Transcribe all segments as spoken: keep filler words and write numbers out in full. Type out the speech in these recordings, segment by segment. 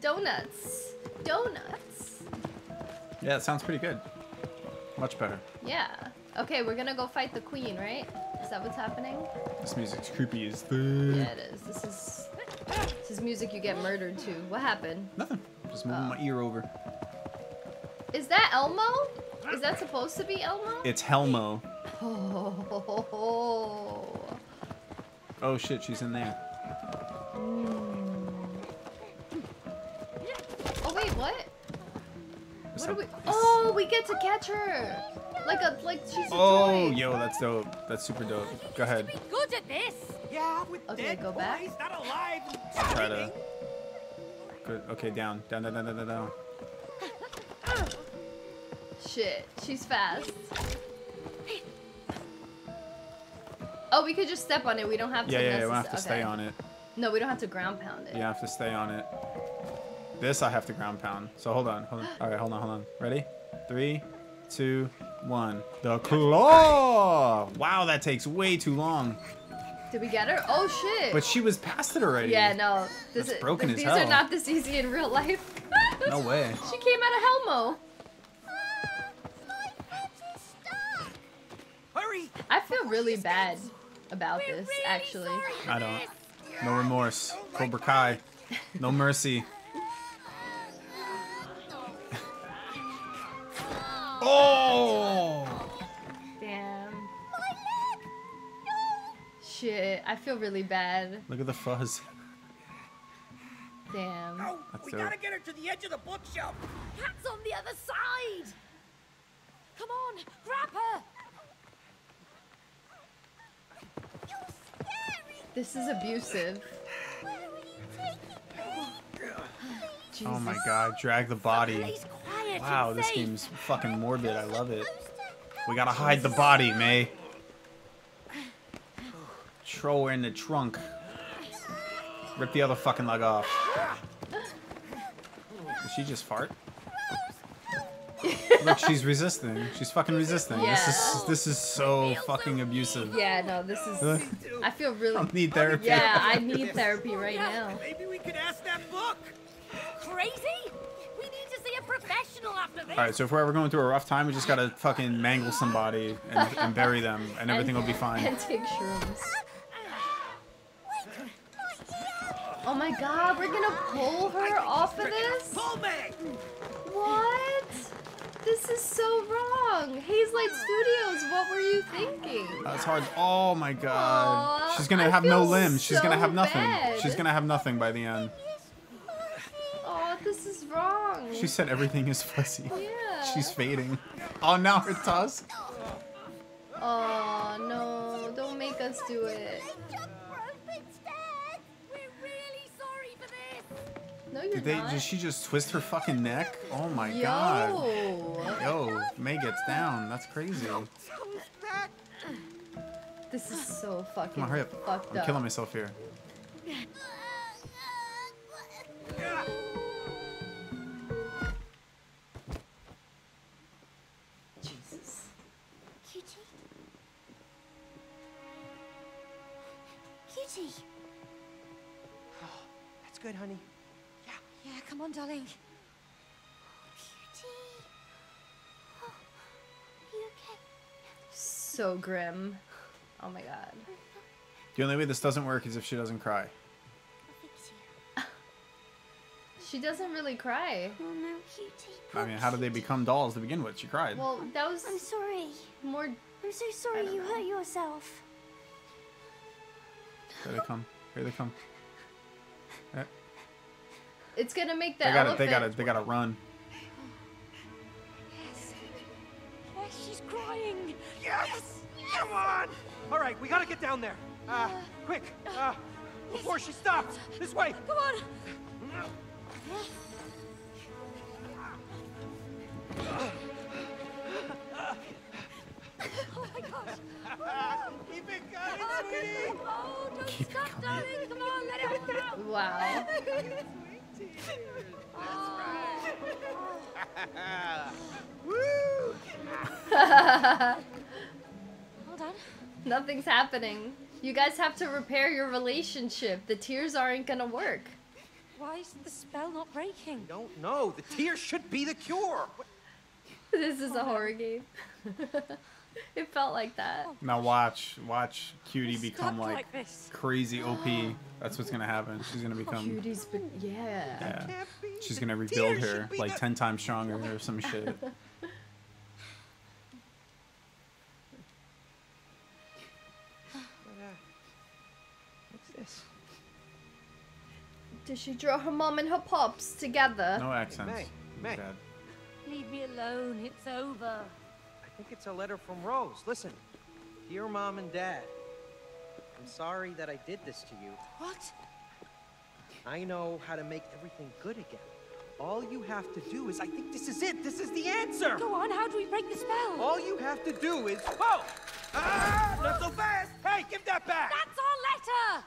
Donuts. Donuts. Yeah, it sounds pretty good. Much better. Yeah. Okay, we're gonna go fight the queen, right? Is that what's happening? This music's creepy as fuck. Yeah, it is. This is this is music you get murdered to. What happened? Nothing. Just moving oh. my ear over. Is that Elmo? Is that supposed to be Elmo? It's Helmo. Oh. Oh shit, she's in there. Mm. Oh wait, what? What are we? Oh, we get to catch her. Like a like she's a oh, toy. Yo, that's dope. That's super dope. Go ahead. Good at this. Yeah, with okay, dead go back. Boys, not alive. I'll try to. Good. Okay, down, down, down, down, down, down. Shit, she's fast. Oh, we could just step on it. We don't have to. Yeah, yeah, yeah we don't have to okay. stay on it. No, we don't have to ground pound it. You have to stay on it. This I have to ground pound. So hold on, hold on. All right, hold on, hold on. Ready? Three, two, one. The claw! Wow, that takes way too long. Did we get her? Oh shit! But she was past it already. Yeah, no. This That's is broken this, as these hell. These are not this easy in real life. No way. She came out of Helmo. I feel really bad about this, actually. I don't. No remorse. Cobra Kai. No mercy. Oh! Damn. Shit, I feel really bad. Look at the fuzz. Damn. No, we gotta get her to the edge of the bookshelf. Cat's on the other side. Come on, grab her. This is abusive. Where are you taking me? Oh my god, drag the body. Wow, this game's fucking morbid. I love it. We gotta hide the body, May. Throw her in the trunk. Rip the other fucking leg off. Did she just fart? Look, she's resisting. She's fucking resisting. Yeah. This is this is so fucking abusive. Yeah, no, this is. I feel really. I need therapy. Yeah, I need therapy right now. Maybe we could ask that book. Crazy? We need to see a professional after this. All right, so if we're ever going through a rough time, we just gotta fucking mangle somebody and, and bury them, and everything and, will be fine. And take shrooms. Oh my god, we're gonna pull her off of this? Pull me! What? This is so wrong. Hazelight Studios, what were you thinking? That's hard. Oh my god. Aww, she's gonna I have no limbs. So she's gonna have nothing. Bad. She's gonna have nothing by the end. Oh, this is wrong. She said everything is fuzzy. Yeah. She's fading. Oh, now her tusk. Oh no, don't make us do it. No, you're Did they, not. Did she just twist her fucking neck? Oh my Yo. god. Yo, May gets down. That's crazy. This is so fucking Come on, hurry up. fucked I'm up. I'm killing myself here. Jesus. Cutie. Cutie. Oh, that's good, honey. Yeah, come on, darling. Cutie. Oh, are you okay? So grim. Oh my god. The only way this doesn't work is if she doesn't cry. She doesn't really cry. Oh no, Cutie. I mean, how did they become dolls to begin with? She cried. Well, that was. I'm sorry. More. I'm so sorry you know. hurt yourself. Here they come. Here they come. Right. It's gonna make that. They gotta, they gotta, they gotta run. Yes. Yes, she's crying. Yes. Yes. Come on. All right, we gotta get down there. Uh, yeah. Quick. Uh, before yes. she stops. This way. Come on. Oh my gosh. Wow. Keep it going, sweetie. Oh, don't Keep stop, darling. Come on, let it out. Wow. That's right. Woo! Hold on. Nothing's happening. You guys have to repair your relationship. The tears aren't gonna work. Why is the spell not breaking? I don't know. The tear should be the cure. This is a horror game. It felt like that. Now watch, watch Cutie become like, like crazy O P. That's what's gonna happen. She's gonna become. Cutie's been, yeah. yeah. She's gonna rebuild her like ten times stronger or some shit. What's this? Did she draw her mom and her pops together? No accents. May, May. Bad. Leave me alone. It's over. I think it's a letter from Rose. Listen, dear Mom and Dad, I'm sorry that I did this to you. What? I know how to make everything good again. All you have to do is, I think this is it. This is the answer. Go on, how do we break the spell? All you have to do is, whoa! Ah, whoa. Not so fast! Hey, give that back! That's our letter!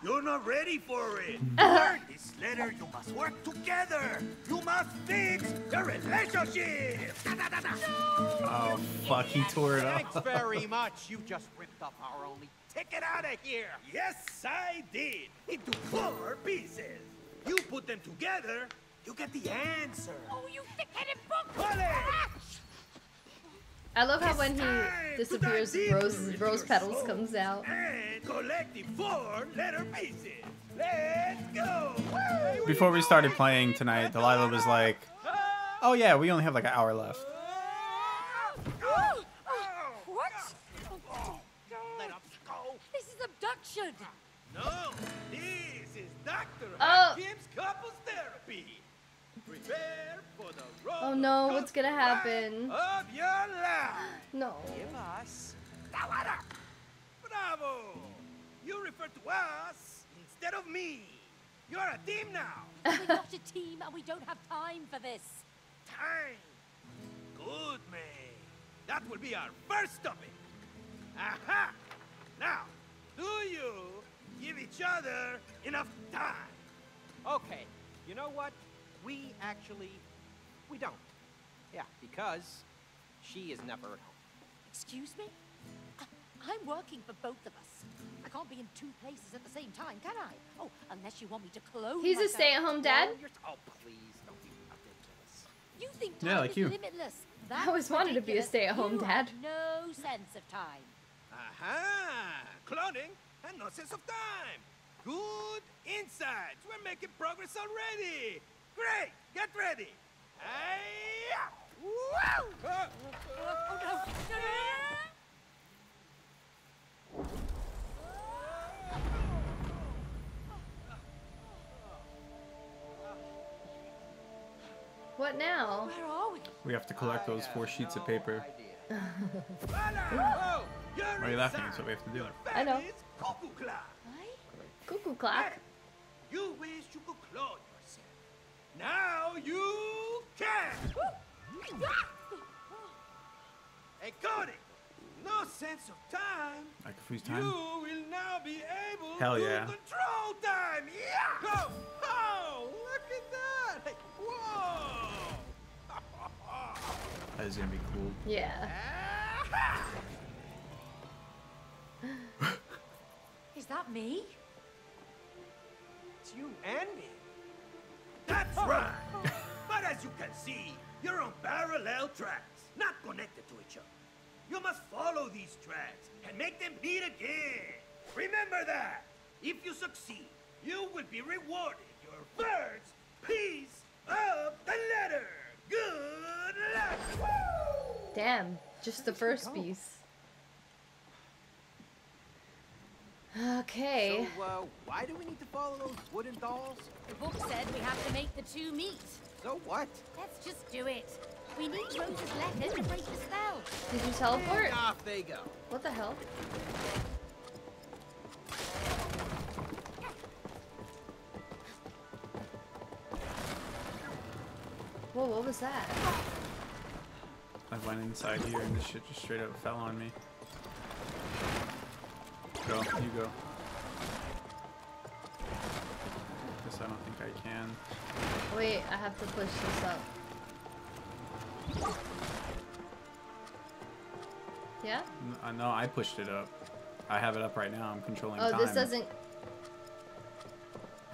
You're not ready for it. Learn this letter, you must work together. You must fix your relationship. Da, da, da, da. No. Oh, fuck, he tore it up. Thanks very much. You just ripped up our only ticket out of here. Yes, I did. Into four pieces. You put them together. You get the answer. Oh, you thick-headed book! I love how it's when he disappears, Rose, Rose Petals comes out. And collect the four letter pieces. Let's go! Hey, before we started playing tonight, Delilah was like, oh yeah, we only have like an hour left. Oh, what? Oh, let us go. This is abduction. No, this is Doctor Oh. Kim's couples therapy. Prepare for the road. Oh no, what's gonna happen? Of your life. No. Give us the water. Bravo. You refer to us instead of me. You're a team now. We're not a team and we don't have time for this. Time. Good man. That will be our first topic. Aha. Now, do you give each other enough time? Okay. You know what? We actually, we don't. Yeah, because she is never at home. Excuse me? I, I'm working for both of us. I can't be in two places at the same time, can I? Oh, unless you want me to close. He's myself. A stay-at-home dad. Oh, please don't be ridiculous. You think time yeah, like is you. limitless? That's I always wanted ridiculous. to be a stay-at-home dad. No sense of time. Aha! Cloning and no sense of time. Good insights. We're making progress already. Great! Get ready! Hey-ya! Woo! Oh, oh, no. What now? Where are we? We have to collect those four sheets of paper. Why are you laughing? That's what we have to do. I know. Cuckoo clock. Cuckoo clock? You wish you could close. Now you can! Hey, Cody! No sense of time. I can freeze time. You will now be able Hell to yeah. control time! Yeah! Go! Oh, look at that! Hey, whoa! That is gonna be cool. Yeah. Is that me? It's you and me. That's right. But as you can see, you're on parallel tracks, not connected to each other. You must follow these tracks and make them meet again. Remember that. If you succeed, you will be rewarded your first piece of the letter. Good luck. Woo! Damn, just the first piece. Okay. So, uh, why do we need to follow those wooden dolls? The book said we have to make the two meet. So what? Let's just do it. We need Rose's letter to break the spell. Did you teleport? And off they go. What the hell? Whoa, what was that? I went inside here and this shit just straight up fell on me. Go, you go. Guess I don't think I can. Wait, I have to push this up. Yeah? No, no I pushed it up. I have it up right now. I'm controlling oh, time. Oh, this doesn't...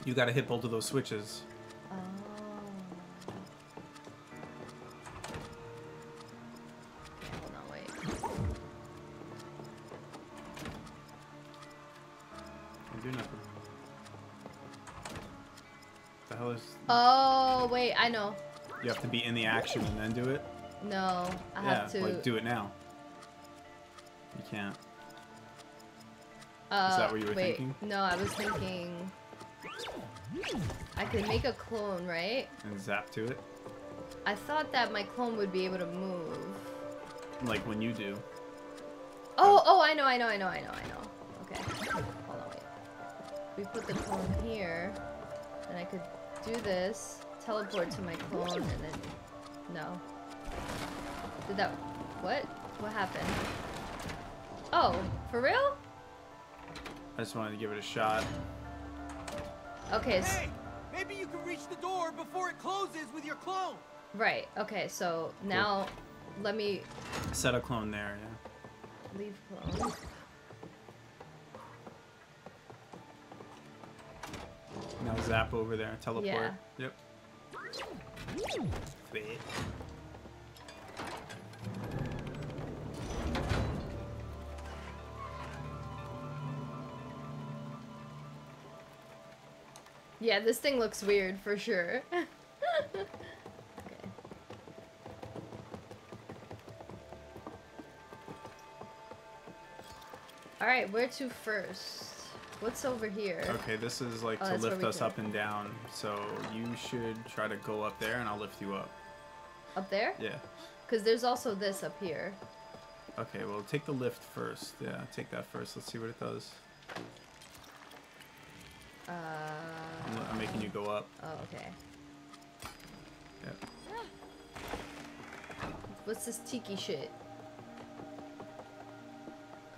You gotta hit both of those switches. Oh. Okay, hold on, wait. Can't do nothing. The hell is... Oh, wait, I know. You have to be in the action and then do it? No, I yeah, have to... like, do it now. You can't. Uh, is that what you were wait, thinking? No, I was thinking... I could make a clone, right? And zap to it? I thought that my clone would be able to move. Like when you do. Oh, oh, I know, I know, I know, I know, I know. Okay. Hold on, wait. We put the clone here, and I could do this, teleport to my clone, and then... No. Did that... What? What happened? Oh, for real? I just wanted to give it a shot. Okay. Hey, maybe you can reach the door before it closes with your clone. Right. Okay. So now, cool. Let me set a clone there. Yeah. Leave clone. Now zap over there. Teleport. Yeah. Yep. Fit. Yeah, this thing looks weird for sure. Okay. Alright, where to first? What's over here? Okay, this is like oh, to lift us can. up and down. So you should try to go up there and I'll lift you up. Up there? Yeah. Because there's also this up here. Okay, well, take the lift first. Yeah, take that first. Let's see what it does. Uh, I'm making you go up. Oh, okay. Yep. What's this tiki shit?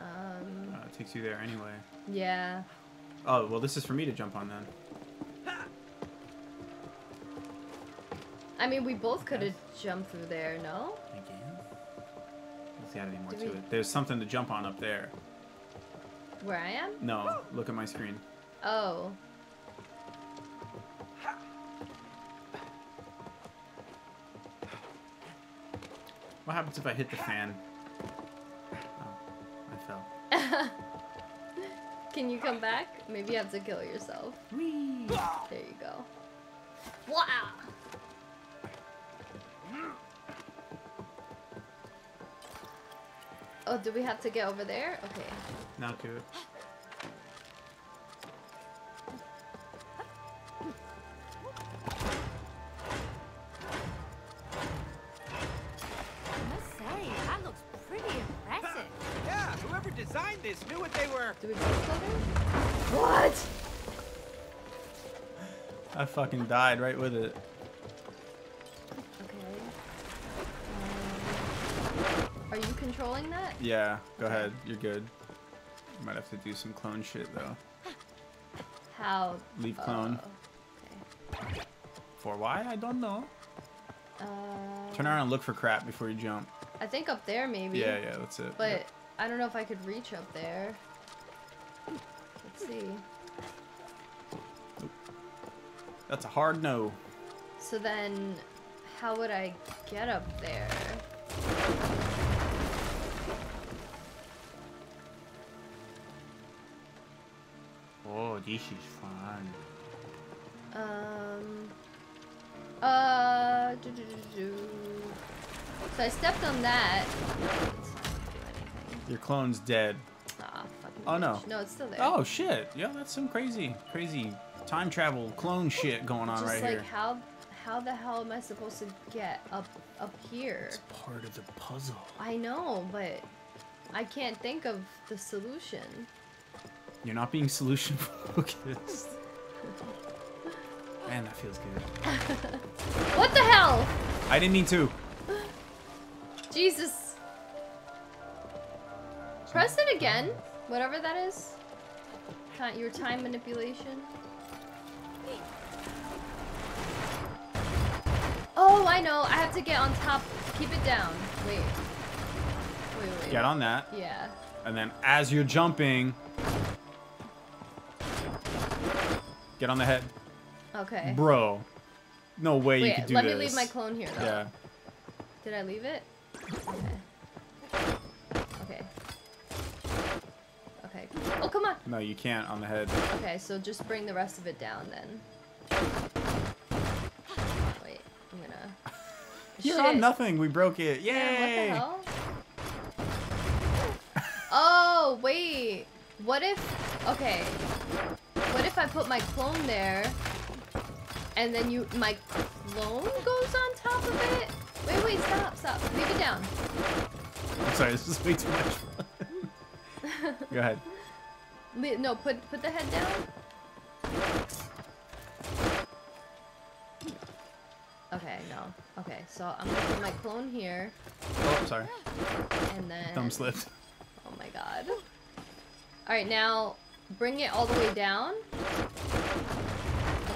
Um. Uh, it takes you there anyway. Yeah. Oh, well, this is for me to jump on then. I mean, we both could have yes. jumped through there, no? Again? There's gotta be more Do to we... it. There's something to jump on up there. Where I am? No, look at my screen. Oh. What happens if I hit the fan? Oh, I fell. Can you come back? Maybe you have to kill yourself. Whee! There you go. Wow! Oh, do we have to get over there? Okay. Now do it. Knew what they were. Do we both go there? What? I fucking died right with it. Okay. Um, are you controlling that? Yeah. Go okay. ahead. You're good. You might have to do some clone shit though. How? Leave clone. Uh, okay. For why? I don't know. Uh, Turn around and look for crap before you jump. I think up there maybe. Yeah, yeah, that's it. But. Yep. I don't know if I could reach up there. Let's see. That's a hard no. So then, how would I get up there? Oh, this is fun. Um. Uh. Do, do, do, do. So I stepped on that. Your clone's dead. Aw, fucking oh, bitch. no. No, it's still there. Oh, shit. Yeah, that's some crazy, crazy time travel clone shit going on Just right like here. Just like, how how the hell am I supposed to get up, up here? It's part of the puzzle. I know, but I can't think of the solution. You're not being solution focused. Man, that feels good. What the hell? I didn't mean to. Jesus. Press it again, whatever that is. Your time manipulation. Oh, I know. I have to get on top. Keep it down. Wait. Wait, wait. Get on that. Yeah. And then as you're jumping, get on the head. Okay. Bro. no way Wait, you could do this. Wait, let me leave my clone here, though. Yeah. Did I leave it? Okay. Okay. Okay. Oh, come on! No, you can't on the head. Okay, so just bring the rest of it down, then. Wait, I'm gonna... You're Shit. on nothing! We broke it! Yay! Yeah, what the hell? Oh, wait! What if... Okay. What if I put my clone there, and then you... My clone goes on top of it? Wait, wait, stop, stop. Leave it down. I'm sorry, this is way too much fun. Go ahead. No, put put the head down. Okay, no. Okay, so I'm gonna put my clone here. Oh, I'm sorry. And then. Thumb slipped. Oh my god. All right, now bring it all the way down.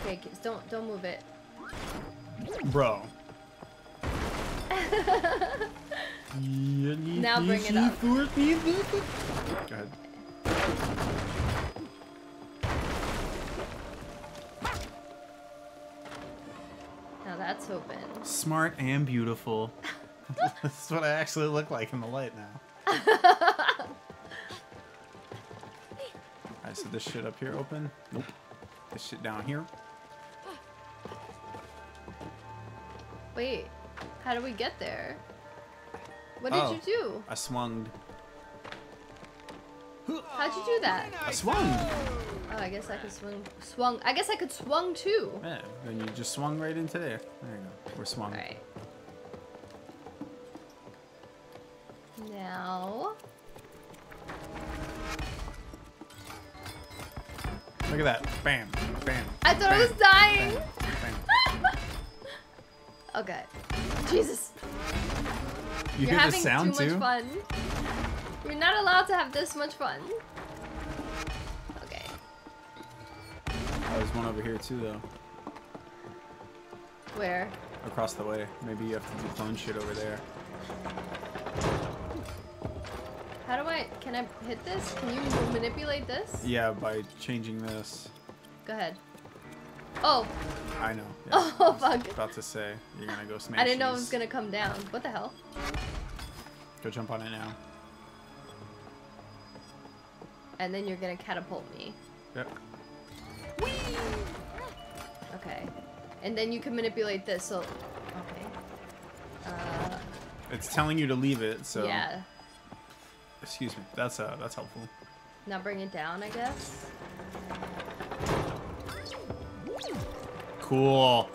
Okay, don't don't move it. Bro. Now bring it up. Go ahead. Now that's open. Smart and beautiful. That's what I actually look like in the light now. Alright, so this shit up here open. Nope. This shit down here. Wait. How do we get there? What did oh, you do? I swung. How'd you do that? I swung. Oh, I guess I could swing. Swung. I guess I could swung too. Yeah, and you just swung right into there. There you go. We're swung. All right. Now. Look at that. Bam. Bam. I thought bam, I was dying. Bam, bam, bam. Okay. Jesus. You You're hear having the sound too much too? fun. You're not allowed to have this much fun. Okay. Oh, there's one over here too, though. Where? Across the way. Maybe you have to do clone shit over there. How do I? Can I hit this? Can you manipulate this? Yeah, by changing this. Go ahead. Oh. I know. Yeah. Oh, I was fuck. About to say you're gonna go smash. I didn't know it was gonna come down. What the hell? Go jump on it now. And then you're gonna catapult me. Yep. Whee! Okay. And then you can manipulate this. So. Okay. Uh, it's telling you to leave it. So. Yeah. Excuse me. That's uh. That's helpful. Now bring it down, I guess. Cool.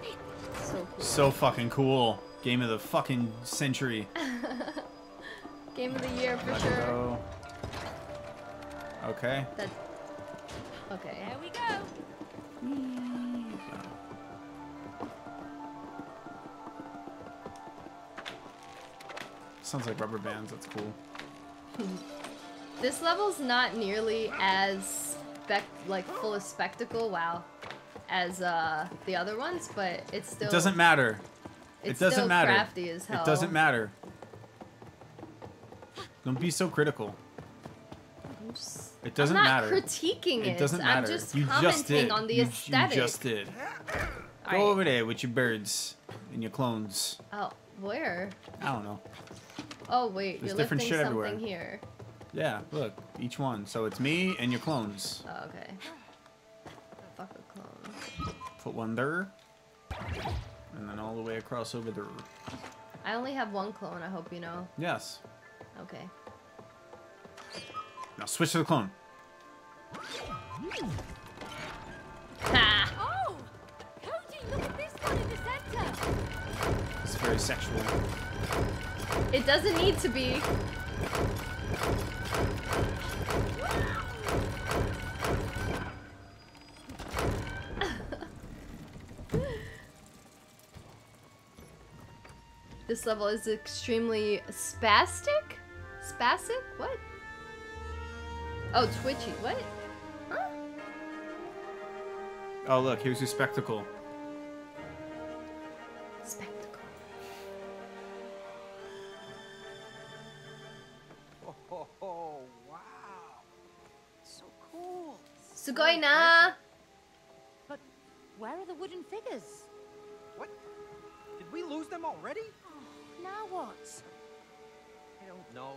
So cool. So fucking cool. Game of the fucking century. Game of the year for Let sure. Go. Okay. That's... Okay. There we go. Sounds like rubber bands. That's cool. This level's not nearly as spec like full of spectacle. Wow. As uh, the other ones, but it's still. It doesn't matter. It's it doesn't still matter. Crafty as hell. It doesn't matter. Don't be so critical. I'm just, it doesn't I'm not matter. Critiquing it. It doesn't matter. I'm just you commenting just did. on the you, aesthetic. You just did. All Go right. over there with your birds and your clones. Oh, where? I don't know. Oh wait, There's you're different lifting shit something everywhere. here. Yeah, look, each one. So it's me and your clones. Oh, okay. Put one there, and then all the way across over there. I only have one clone, I hope you know. Yes. Okay. Now switch to the clone. Ha! Oh! Cody, look at this one in the center! It's very sexual. It doesn't need to be. This level is extremely spastic? Spastic? What? Oh, twitchy. What? Huh? Oh, look. Here's your spectacle. Spectacle. Oh, oh, oh wow. So cool. Sugoi na! But where are the wooden figures? What? Did we lose them already? Oh, now what? I don't know.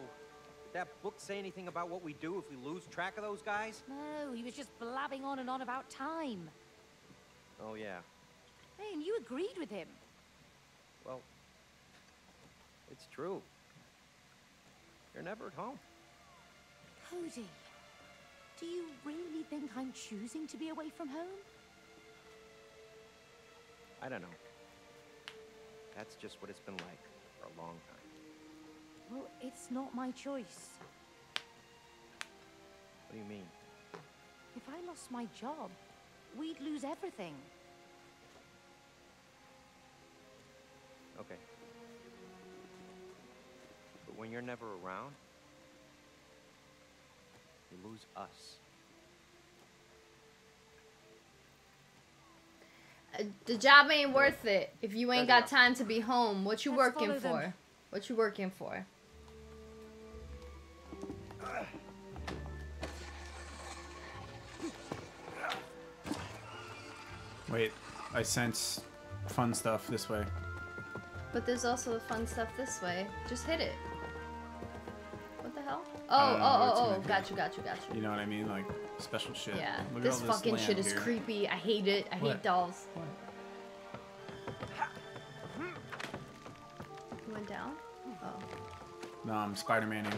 Did that book say anything about what we do if we lose track of those guys? No, he was just blabbing on and on about time. Oh, yeah. Hey, and you agreed with him. Well, it's true. You're never at home. Cody, do you really think I'm choosing to be away from home? I don't know. That's just what it's been like for a long time. Well, it's not my choice. What do you mean? If I lost my job, we'd lose everything. Okay. But when you're never around, you lose us. Uh, the job ain't worth it if you ain't got time to be home. What you Let's working for? Them. What you working for? Wait, I sense fun stuff this way. But there's also fun stuff this way. Just hit it. What the hell? Oh, uh, oh, oh, oh. Got you, got you, got you. You know what I mean? Like, special shit. Yeah. Look this, this fucking shit is here. Creepy. I hate it. I what? hate dolls. What? You went down? Oh. No, I'm Spider-Man-ing.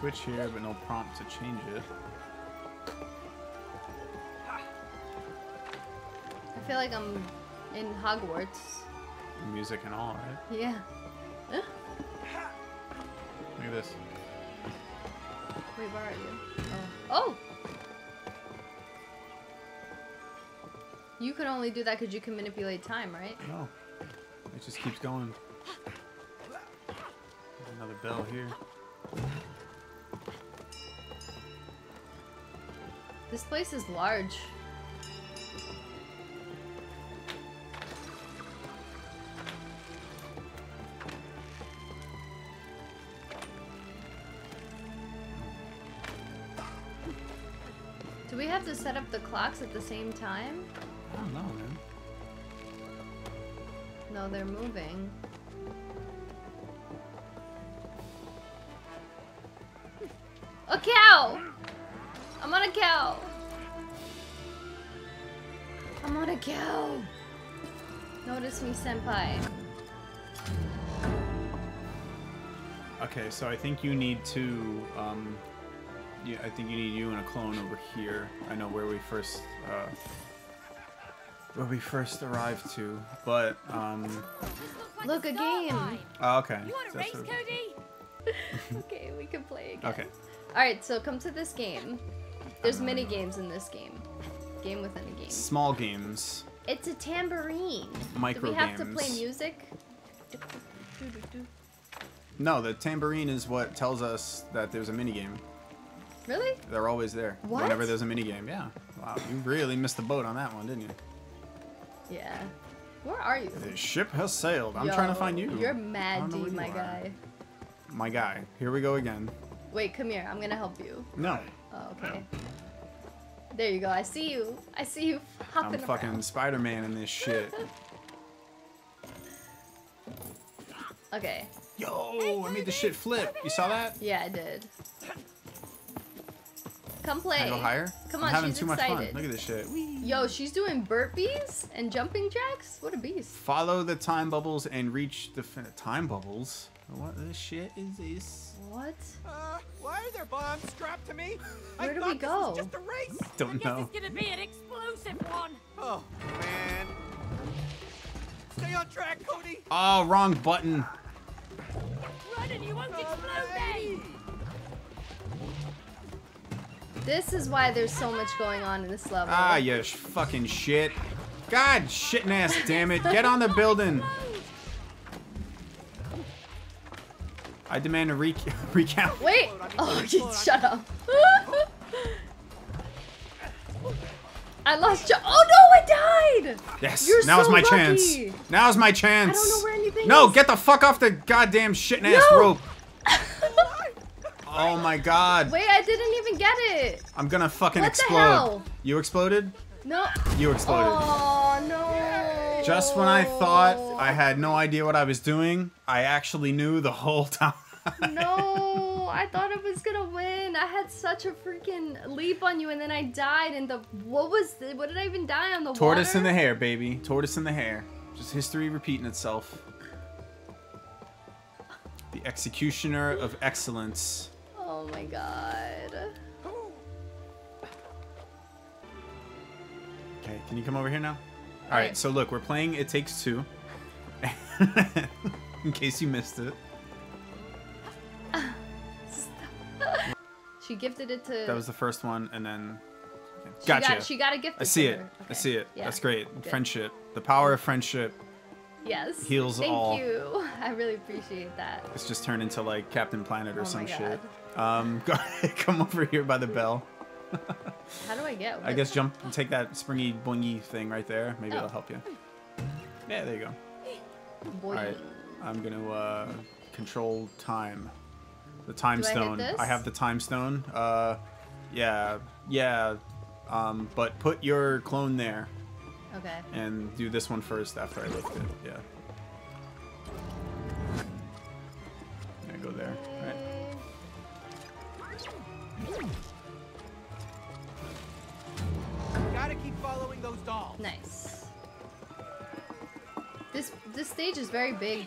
Switch here, but no prompt to change it. I feel like I'm in Hogwarts. Music and all, right? Yeah. Look at this. Wait, where are you? Oh! Oh! You could only do that because you can manipulate time, right? No. It just keeps going. There's another bell here. This place is large. Do we have to set up the clocks at the same time? I don't know, man. No, they're moving. A cow! I'm on a cow! I'm on a cow! Notice me, senpai. Okay, so I think you need to, um... Yeah, I think you need you and a clone over here. I know where we first, uh... where we first arrived to, but, um... Look, a game! Oh, okay. You want to race, Cody? Okay, we can play again. Okay. Alright, so come to this game. There's mini games in this game. Game within a game. Small games. It's a tambourine. Micro games. Do we have to play music? No, the tambourine is what tells us that there's a mini game. Really? They're always there. What? Whenever there's a mini game, yeah. Wow, you really missed the boat on that one, didn't you? Yeah. Where are you? The ship has sailed. I'm Yo, trying to find you. You're mad, D, my guy. My guy. Here we go again. Wait, come here. I'm gonna help you. No. Oh, okay. There you go. I see you. I see you hopping around. I'm fucking Spider-Man in this shit. Okay. Yo, I made the shit flip. You saw that? Yeah, I did. Come play. Can I go higher? Come on, I'm having she's too excited. Much fun. Look at this shit. Yo, she's doing burpees and jumping jacks. What a beast. Follow the time bubbles and reach the fin time bubbles. What the shit is this? What? Uh, why are there bombs strapped to me? Where I do we go? This was just a race. I don't I know. Guess it's gonna be an explosive one. Oh man! Stay on track, Cody. Oh, wrong button. Run and you won't explode. This is why there's so much going on in this level. Ah, you sh fucking shit! God, shitting ass, damn it! Get on the building. I demand a rec recount. Wait! Oh, shut up. I lost. Oh no, I died. Yes. You're now's so my lucky. chance. Now's my chance. I don't know where anything no, is. No, get the fuck off the goddamn shitting no. ass rope. Oh my god. Wait, I didn't even get it. I'm gonna fucking what explode. The hell? You exploded? No. You exploded. Oh no. Just when I thought I had no idea what I was doing, I actually knew the whole time. No, I thought I was gonna win. I had such a freaking leap on you, and then I died. And the what was the, what did I even die on the tortoise water? in the hair, baby? Tortoise in the hair. Just history repeating itself. The executioner of excellence. Oh my god. Okay, can you come over here now? All, All right. right. So look, we're playing It Takes Two. In case you missed it. She gifted it to... That was the first one, and then... Okay. She gotcha. Got, she got a gift I see it. Okay. I see it. Yeah. That's great. Good. Friendship. The power of friendship. Yes. Heals Thank all. Thank you. I really appreciate that. It's just turned into, like, Captain Planet or oh some shit. Um, go ahead, come over here by the bell. How do I get? I guess jump and take that springy boingy thing right there. Maybe oh. it'll help you. Yeah, there you go. Boingy. All right. I'm going to uh, control time. The time Do stone. I, I have the time stone. Uh, yeah, yeah. Um, but put your clone there. Okay. And do this one first after I lift it. Yeah. There, go there. All right. You gotta keep following those dolls. Nice. This this stage is very big.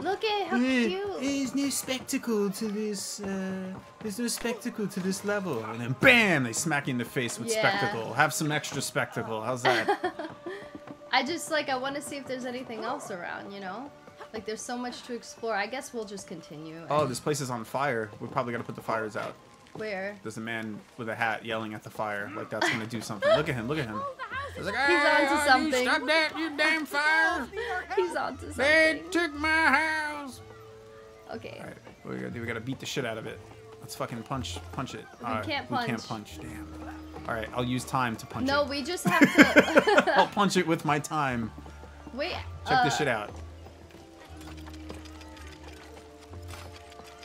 Look at how cute! There's no spectacle to this. Uh, there's no spectacle to this level, and then bam! They smack you in the face with yeah. spectacle. Have some extra spectacle. How's that? I just like I want to see if there's anything else around. You know, like there's so much to explore. I guess we'll just continue. And... Oh, this place is on fire. We're probably gonna put the fires out. Where? There's a man with a hat yelling at the fire. Like that's gonna do something. Look at him! Look at him! He's like, hey, onto something. You stop that, you damn fire! He's onto something. They took my house. Okay. All right, what are we gonna do? We gotta beat the shit out of it. Let's fucking punch, punch it. We All right, can't punch. We can't punch. Damn. All right, I'll use time to punch no, it. No, we just have to. I'll punch it with my time. Wait. Check uh, this shit out.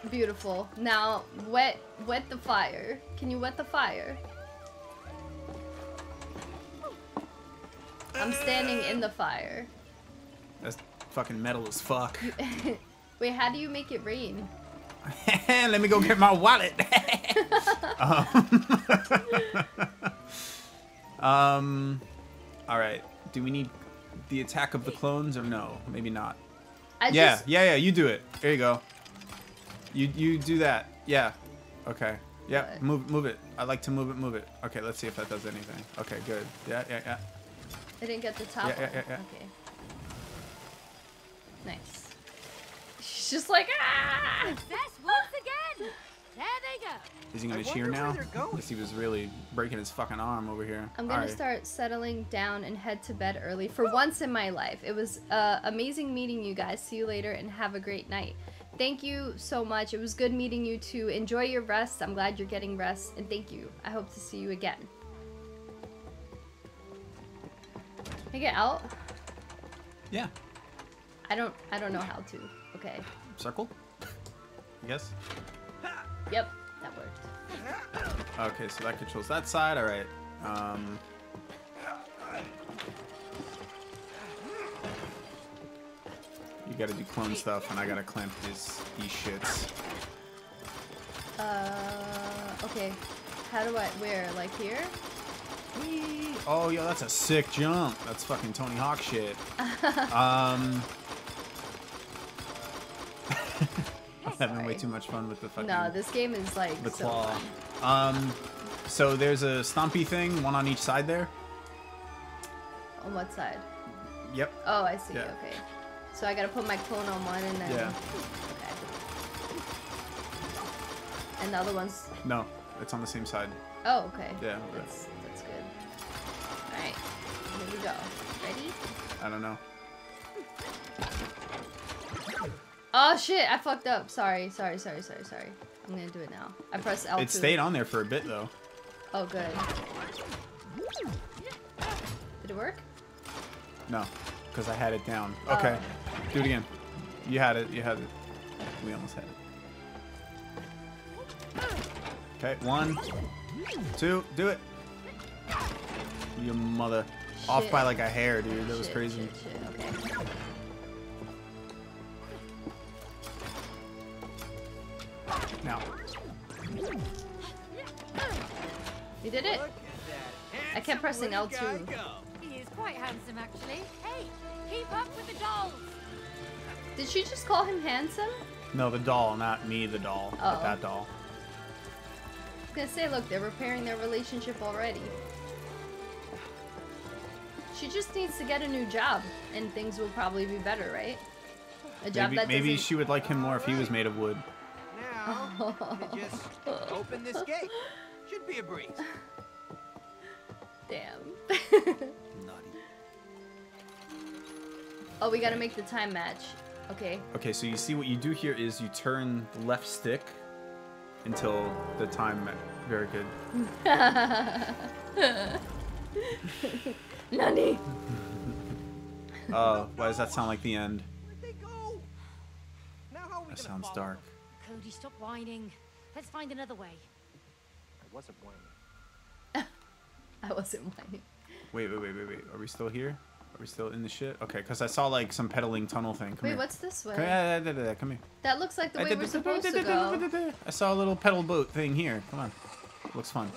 Beautiful. Now wet, wet the fire. Can you wet the fire? I'm standing in the fire. That's fucking metal as fuck. Wait, how do you make it rain? Let me go get my wallet. um, um, all right. Do we need the attack of the clones or no? Maybe not. I yeah, just... yeah, yeah. You do it. There you go. You you do that. Yeah. Okay. Yeah. What? Move move it. I like to move it. Move it. Okay. Let's see if that does anything. Okay. Good. Yeah. Yeah. Yeah. I didn't get the top yeah, yeah, yeah, yeah. Okay. Nice. She's just like, ah! Success once again! There they go! Is he gonna cheer now? Because he was really breaking his fucking arm over here. I'm gonna right. start settling down and head to bed early for once in my life. It was uh, amazing meeting you guys. See you later and have a great night. Thank you so much. It was good meeting you too. Enjoy your rest. I'm glad you're getting rest. And thank you. I hope to see you again. Can I get out? Yeah. I don't I don't know how to. Okay. Circle? Yes. Yep, that worked. Okay, so that controls that side, alright. Um You gotta do clone stuff and I gotta clamp these these shits. Uh okay. How do I where? Like here? Oh, yo, that's a sick jump. That's fucking Tony Hawk shit. um, I'm having way too much fun with the fucking... No, this game is like the claw. So um, so there's a stompy thing, one on each side there. On what side? Yep. Oh, I see. Yeah. Okay. So I gotta put my clone on one and then... Yeah. Okay. And the other one's... No, it's on the same side. Oh, okay. Yeah. That's, that's good. Alright, here we go. Ready? I don't know. Oh shit, I fucked up. Sorry, sorry, sorry, sorry, sorry. I'm gonna do it now. I press L two. It stayed on there for a bit though. Oh, good. Did it work? No, because I had it down. Oh. Okay, do it again. You had it. You had it. We almost had it. Okay, one, two, do it. Your mother. Shit. Off by like a hair, dude. That was shit, crazy. Shit, shit. Okay. Now. You did it. I kept pressing L two. He is quite handsome, actually. Hey, keep up with the dolls. Did she just call him handsome? No, the doll, not me, the doll, oh. But that doll. I was gonna say, look, they're repairing their relationship already. She just needs to get a new job, and things will probably be better, right? A job maybe, that maybe she would like him more if he was made of wood. Now, you just open this gate. Should be a breeze. Damn. Naughty. Oh, we gotta make the time match. Okay. Okay, so you see what you do here is you turn the left stick until the time match. Very good. Nani! Oh, uh, why does that sound like the end? Where'd they go? Now how are we that sounds follow? Dark. Cody, stop whining. Let's find another way. I wasn't whining. I wasn't whining. Wait, wait, wait, wait, wait. Are we still here? Are we still in the shit? Okay, because I saw like some pedaling tunnel thing. Come Wait, here. What's this way? Come here. Come here. That looks like the way we're supposed to go. I saw a little pedal boat thing here. Come on. Looks fun.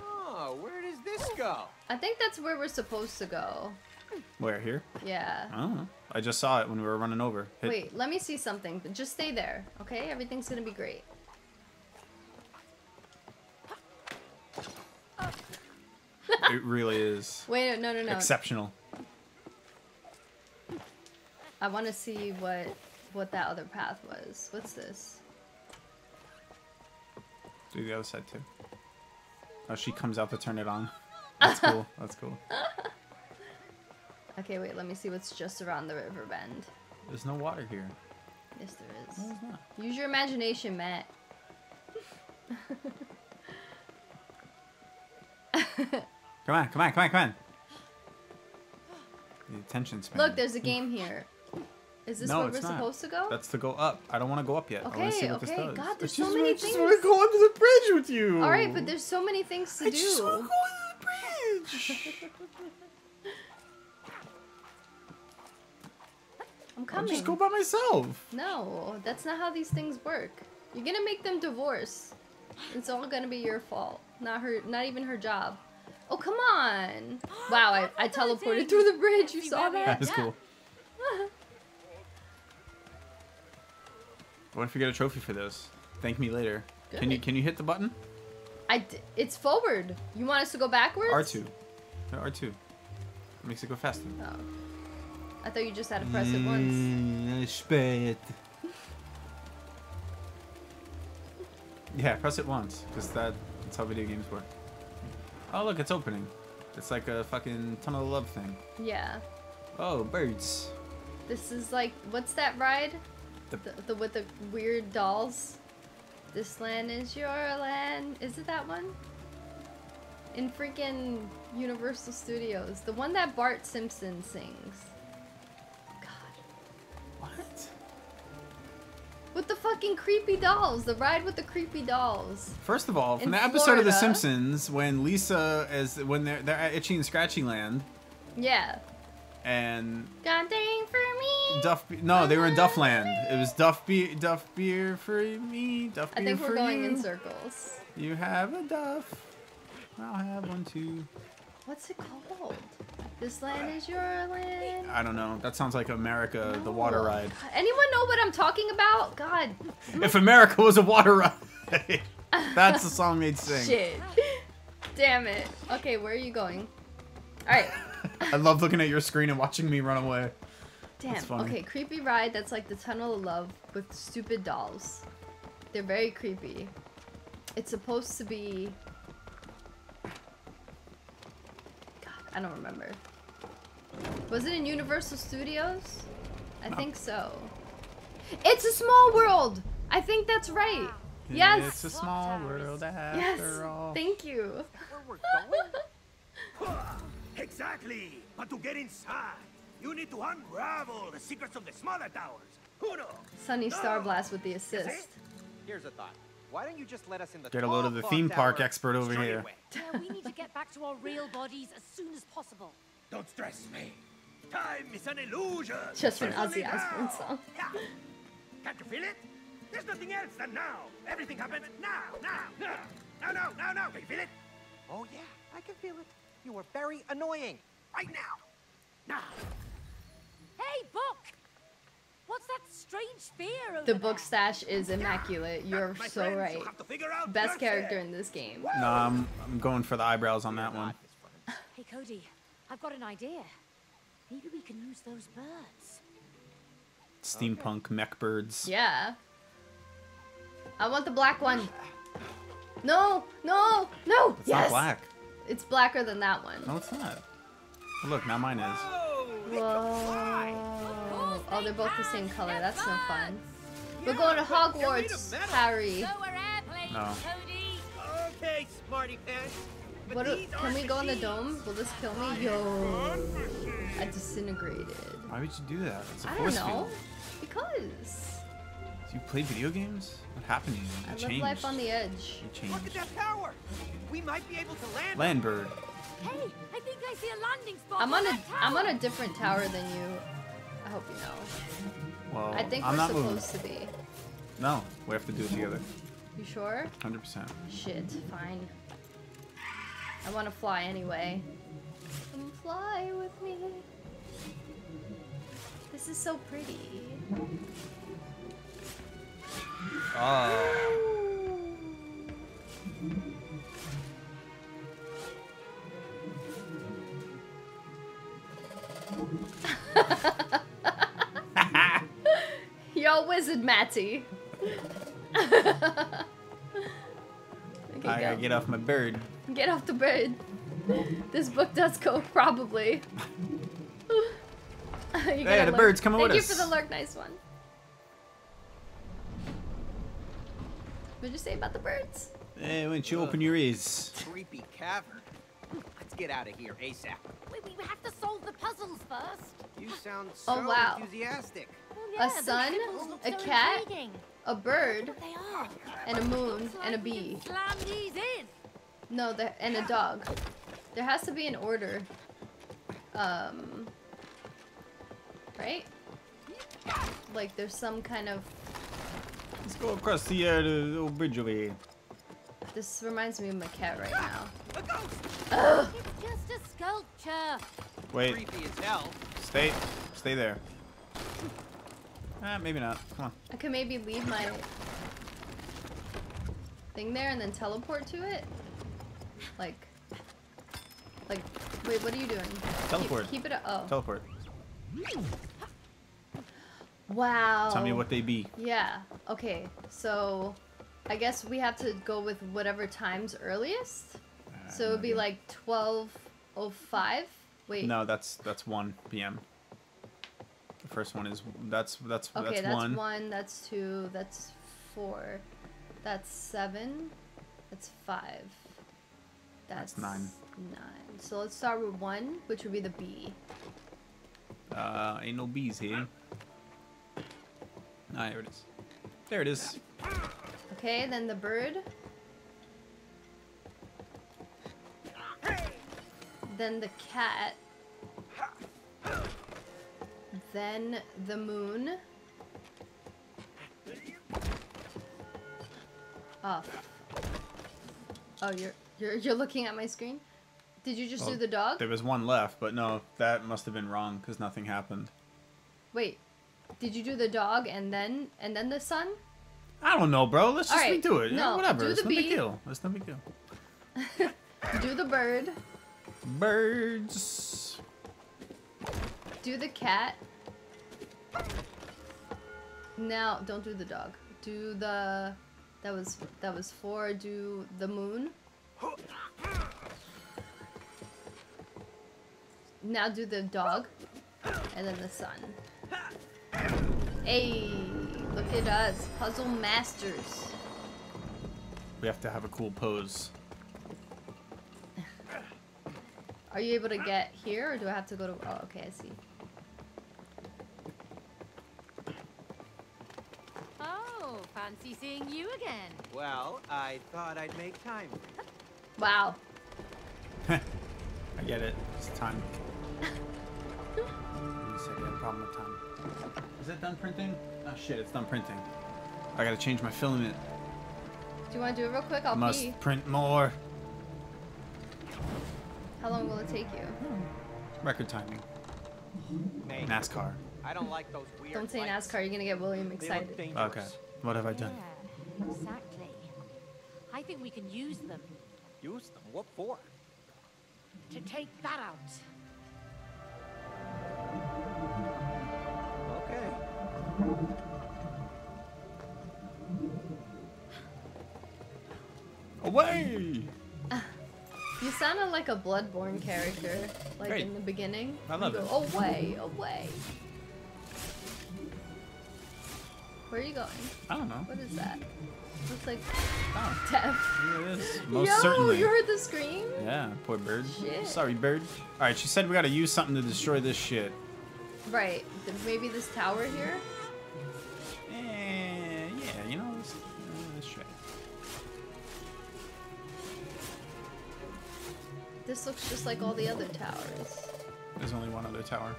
Oh, where does this go? I think that's where we're supposed to go. Where? Here? Yeah. I don't know. I just saw it when we were running over. Hit. Wait, let me see something. Just stay there, okay? Everything's gonna be great. It really is. Wait, no, no, no. Exceptional. I want to see what what that other path was. What's this? Do the other side too. Oh, she comes out to turn it on. That's cool. That's cool. Okay, wait. Let me see what's just around the river bend. There's no water here. Yes, there is. No, there's not. Use your imagination, Matt. Come on, come on, come on, come on. The attention span. Look, there's a game here. Is this no, where we're not. supposed to go? That's to go up. I don't want to go up yet. Okay, I want to see what okay. this does. God, there's I so many wanna, things. I just want to go up to the bridge with you. All right, but there's so many things to I do. I just want to go to the bridge. I'm coming. I'll just go by myself. No, that's not how these things work. You're going to make them divorce. It's all going to be your fault. Not her, not even her job. Oh, come on. Wow, I, I teleported through the bridge. You saw that? That is cool. What if we get a trophy for this? Thank me later. Good. Can you can you hit the button? I d it's forward. You want us to go backwards? R two. No, R two. It makes it go faster. Oh. I thought you just had to press it once. Mm, spit. Yeah, press it once. Because that, that's how video games work. Oh, look, it's opening. It's like a fucking Tunnel of Love thing. Yeah. Oh, birds. This is like, what's that ride? The, the, the with the weird dolls. This land is your land. Is it that one? In freaking Universal Studios, the one that Bart Simpson sings. God. What? With the fucking creepy dolls. The ride with the creepy dolls. First of all, from the episode of The Simpsons, when Lisa is, when they're, they're at Itchy and Scratchy Land. Yeah. And... God dang for me. Duff, no, they were in Duff Land. It was Duff Beer, Duff Beer for me, Duff Beer for you. I think we're going in circles. You have a Duff. I'll have one too. What's it called? This land is your land. I don't know. That sounds like America, no. The water ride. God. Anyone know what I'm talking about? God. If America was a water ride, that's the song they'd sing. Shit. Damn it. Okay, where are you going? All right. I love looking at your screen and watching me run away. Damn. Okay, creepy ride. That's like the Tunnel of Love with stupid dolls. They're very creepy. It's supposed to be... I don't remember. Was it in Universal Studios? I no. think so. It's a Small World! I think that's right. Yes! It's a small world after yes. all. Thank you. Is that where we're going? Exactly! But to get inside, you need to unravel the secrets of the smaller towers. Uno, Sunny Starblast with the assist. Here's a thought. Why don't you just let us in the Get a load of the theme park expert over here. Yeah, we need to get back to our real bodies as soon as possible. Don't stress me. Time is an illusion. Just an Ozzy Osbourne song. Yeah. Can't you feel it? There's nothing else than now. Everything happens now, now, now. Now, now, now, now. Can you feel it? Oh, yeah. I can feel it. You are very annoying. Right now. Now. Hey, Book. What's that strange fear over The book stash is immaculate. You're so friends, right. You Best character in this game. Whoa. No, I'm, I'm going for the eyebrows on that one. Hey, Cody. I've got an idea. Maybe we can use those birds. Steampunk okay. mech birds. Yeah. I want the black one. No, no, no. It's yes. not black. It's blacker than that one. No, it's not. Oh, look, now mine is. Whoa. Oh, they're both the same color. That's no fun. We're going to Hogwarts, Harry. No. Okay, smarty pants. What do, can we go in the dome? Will this kill me? Yo. I disintegrated. Why would you do that? It's a I don't know. Field. Because. You played video games? What happened to you? you I changed. live life on the edge. You changed. Look at that tower! We might be able to land. Land bird. Hey, I think I see a landing spot. I'm on, on a tower. I'm on a different tower than you. I hope you know. Well, I think I'm we're not supposed moving. to be. No, we have to do it together. You sure? one hundred percent. Shit, fine. I want to fly anyway. Come fly with me. This is so pretty. Oh. Yo, wizard Matty. Okay, I gotta go. Get off my bird. Get off the bird. This book does go, probably. Hey, the lurk. bird's coming Thank with us. Thank you for the lurk, nice one. What did you say about the birds? Hey, why don't you open your ears? Creepy cavern. Let's get out of here ASAP. Wait, we have to solve the puzzles first. You sound so oh, wow. enthusiastic. Well, yeah, a sun, a so cat, intriguing. a bird, and a moon, like and a bee. Slam these in. No, the, and a dog. There has to be an order. Um, right? Like there's some kind of... Let's go across the, uh, the little bridge over here. This reminds me of my cat right now. Ugh. It's just a sculpture. Wait. Creepy as hell. Stay. Stay there. Ah, maybe not. Come on. I could maybe leave my thing there and then teleport to it. Like. Like. Wait, what are you doing? Teleport. Keep, keep it up. Oh. Teleport. Wow. Tell me what they be. Yeah. Okay. So, I guess we have to go with whatever time's earliest. Uh, so it would be like twelve oh five. Wait. No, that's that's one p m The first one is that's that's okay, that's, that's one. Okay, that's one. That's two. That's four. That's seven. That's five. That's, that's nine. Nine. So let's start with one, which would be the bee. Uh, ain't no bees here. Ah, here it is. There it is. Okay, then the bird. Then the cat. Then the moon. Oh. Oh, you're you're you're looking at my screen? Did you just well, do the dog? There was one left, but no, that must have been wrong because nothing happened. Wait. Did you do the dog and then and then the sun? I don't know, bro. Let's just right. do it. No, whatever. It's no big deal. It's no big deal. Do the bird. Birds. Do the cat. Now, don't do the dog. Do the that was that was four. Do the moon. Now do the dog, and then the sun. Hey, look at us, puzzle masters. We have to have a cool pose. Are you able to get here, or do I have to go to... Oh, okay, I see. Oh, fancy seeing you again. Well, I thought I'd make time. Wow. I get it. It's time. You said you had a problem with time. Is it done printing? Oh, shit, it's done printing. I gotta change my filament. Do you want to do it real quick? I'll Must pee. print more. How long will it take you? Hmm. Record timing. Mate, NASCAR. I don't like those weird Don't say lights. NASCAR. You're gonna get William excited. Okay. What have I done? Yeah, exactly. I think we can use them. Use them? What for? To take that out. Okay. Away! Uh, you sounded like a Bloodborne character, like Great. in the beginning. I love you it. Go, away, away. Where are you going? I don't know. What is that? Looks like oh. Death. Yeah, it is. Most Yo, certainly. You heard the scream? Yeah, poor bird. Shit. Sorry, bird. All right, she said we gotta use something to destroy this shit. Right. Maybe this tower here. Eh, yeah, you know. This This looks just like all the other towers. There's only one other tower.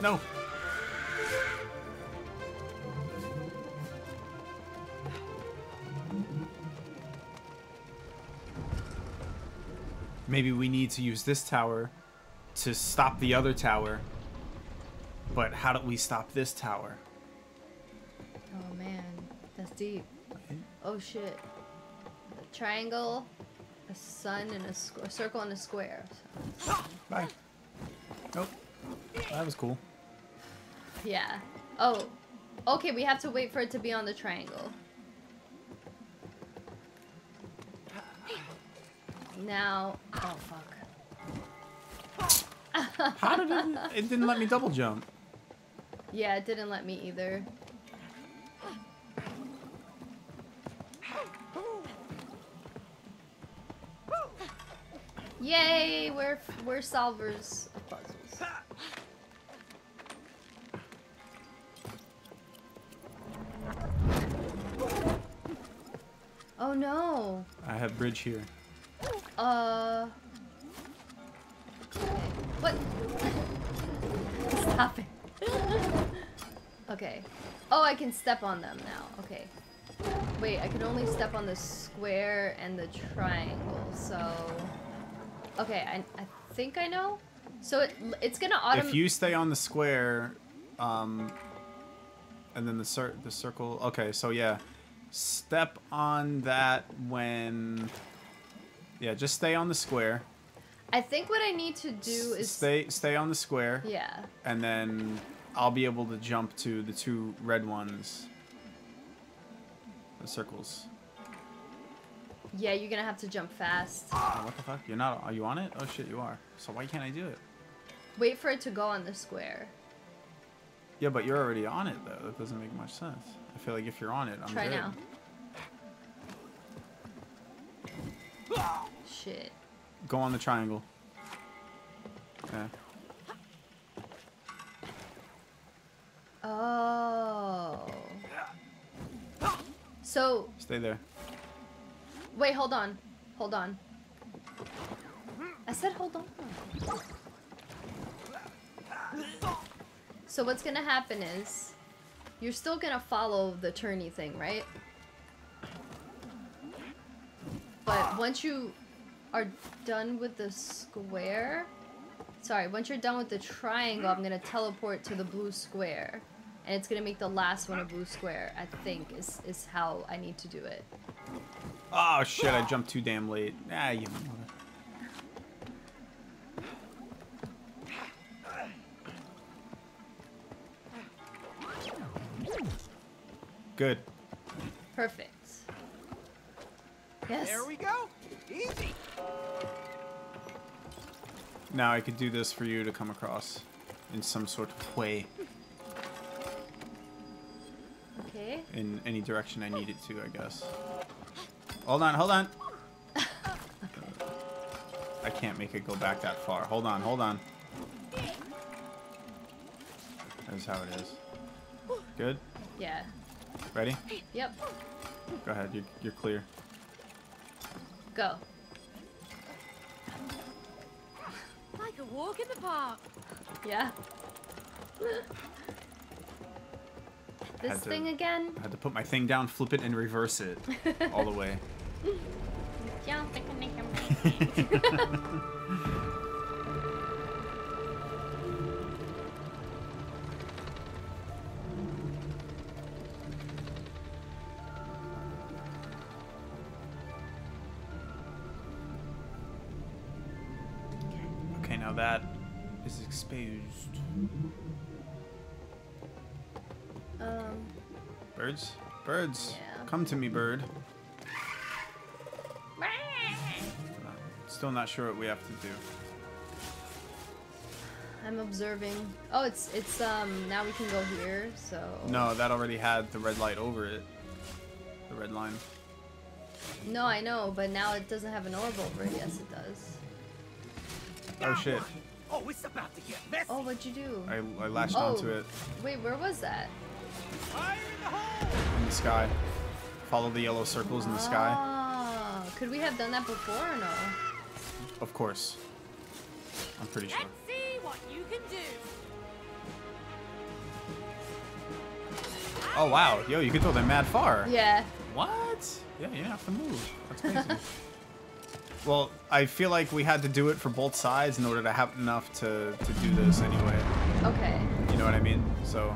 No! Maybe we need to use this tower to stop the other tower. But how do we stop this tower? Oh man, that's deep. Okay. Oh shit. Triangle, a sun, and a, a circle, and a square. So. Bye. Nope. Oh, that was cool. Yeah. Oh. Okay, we have to wait for it to be on the triangle. Now. Oh, fuck. How did it? It didn't let me double jump. Yeah, it didn't let me either. Yay! We're we're solvers of puzzles. Oh no! I have bridge here. Uh. Okay. What? Stop it. Okay. Oh, I can step on them now. Okay. Wait, I can only step on the square and the triangle, so. Okay, I, I think I know. So it, it's gonna auto. If you stay on the square, um, and then the cir the circle. Okay, so yeah, step on that when. Yeah, just stay on the square. I think what I need to do is stay stay on the square. Yeah. And then I'll be able to jump to the two red ones. The circles. Yeah, you're gonna have to jump fast. Oh, what the fuck? You're not. Are you on it? Oh shit, you are. So why can't I do it? Wait for it to go on the square. Yeah, but you're already on it though. That doesn't make much sense. I feel like if you're on it, I'm Try good. now. Shit. Go on the triangle. Okay. Oh. So. Stay there. Wait, hold on. Hold on. I said hold on. So what's gonna happen is you're still gonna follow the turny thing, right? But once you are done with the square... Sorry, once you're done with the triangle, I'm gonna teleport to the blue square. And it's gonna make the last one a blue square, I think, is, is how I need to do it. Oh shit, I jumped too damn late. Ah, you mother. Good. Perfect. Yes. There we go. Easy. Now I could do this for you to come across in some sort of way. Okay. Okay. In any direction I need it to, I guess. Hold on, hold on. I can't make it go back that far. Hold on, hold on. That's how it is. Good? Yeah. Ready? Yep. Go ahead, you're, you're clear. Go. Like a walk in the park. Yeah. This thing to, again? I had to put my thing down, flip it, and reverse it all the way. Okay, now that is exposed. Um. Birds? Birds! Yeah. Come to me, bird. Still not sure what we have to do. I'm observing. Oh, it's it's um now we can go here, so no, that already had the red light over it. The red line. No, I know, but now it doesn't have an orb over it. Yes, it does. Oh shit. Oh, it's about to get messy. Oh, what'd you do? I, I lashed oh. onto it. Wait, where was that? Fire in the hole! In the sky. Follow the yellow circles in the sky. Ah, could we have done that before or no? Of course. I'm pretty sure. Let's see what you can do. Oh wow, yo, you can throw them mad far. Yeah. What? Yeah, you don't have to move. That's crazy. Well, I feel like we had to do it for both sides in order to have enough to, to do this anyway. Okay. You know what I mean? So.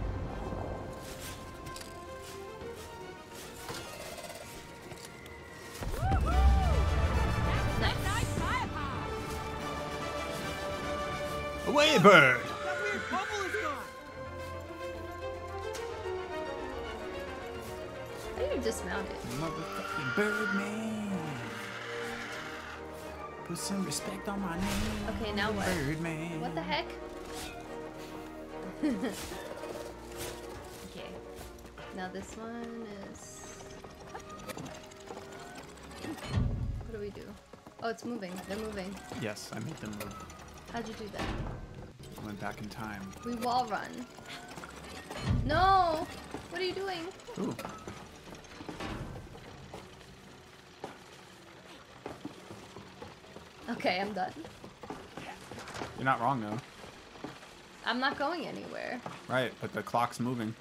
Away, bird! That weird bubble is gone. How do you dismount it? Motherfucking Birdman. Put some respect on my name. Okay, now what? Birdman. What the heck? Okay. Now this one is. What do we do? Oh, it's moving. They're moving. Yes, I made them move. How'd you do that? I went back in time. We wall run. No! What are you doing? Ooh. Okay, I'm done. You're not wrong, though. I'm not going anywhere. Right, but the clock's moving.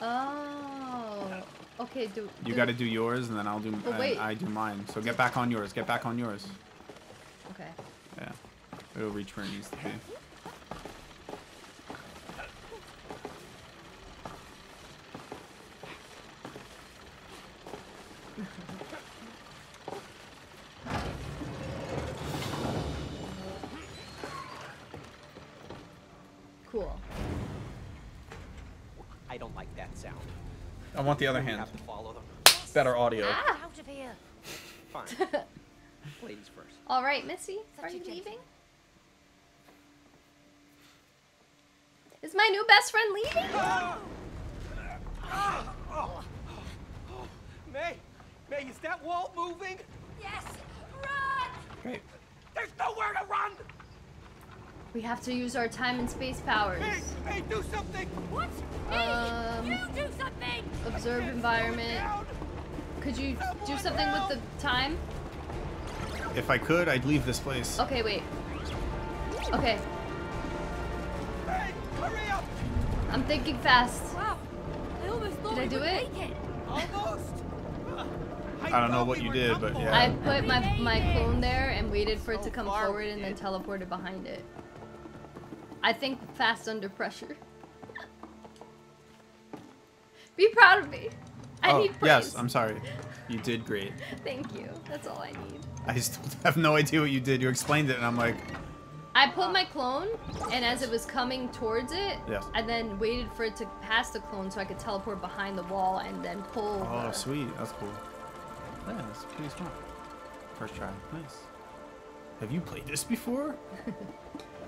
Oh. Okay, do... You do... gotta do yours, and then I'll do... But wait. I do mine. So get back on yours. Get back on yours. Okay. Yeah. It'll reach where it needs to be. Cool. I don't like that sound. I want the other hand. Have to follow them. Better audio. Ah. Out of here. Fine. Ladies first. All right, Missy, are you leaving? Is my new best friend leaving? Oh. Oh. Oh. Oh. May, May, is that wall moving? Yes, run! Great. There's nowhere to run! We have to use our time and space powers. May, May, do something! What? Um, you do something! Observe environment. Could you Someone do something help. with the time? If I could, I'd leave this place. Okay, wait. Okay. May, hurry up. I'm thinking fast. Wow. I almost thought did I do it? it? Almost. I don't know what you did, but yeah. I put my my clone there and waited for it to come forward and then teleported behind it. I think fast under pressure. Be proud of me. I oh, need praise. Yes, I'm sorry. You did great. Thank you. That's all I need. I still have no idea what you did. You explained it and I'm like... I put my clone, and as it was coming towards it, yes. I then waited for it to pass the clone so I could teleport behind the wall and then pull. Oh, the... sweet. That's cool. Yeah, that's pretty smart. First try. Nice. Have you played this before?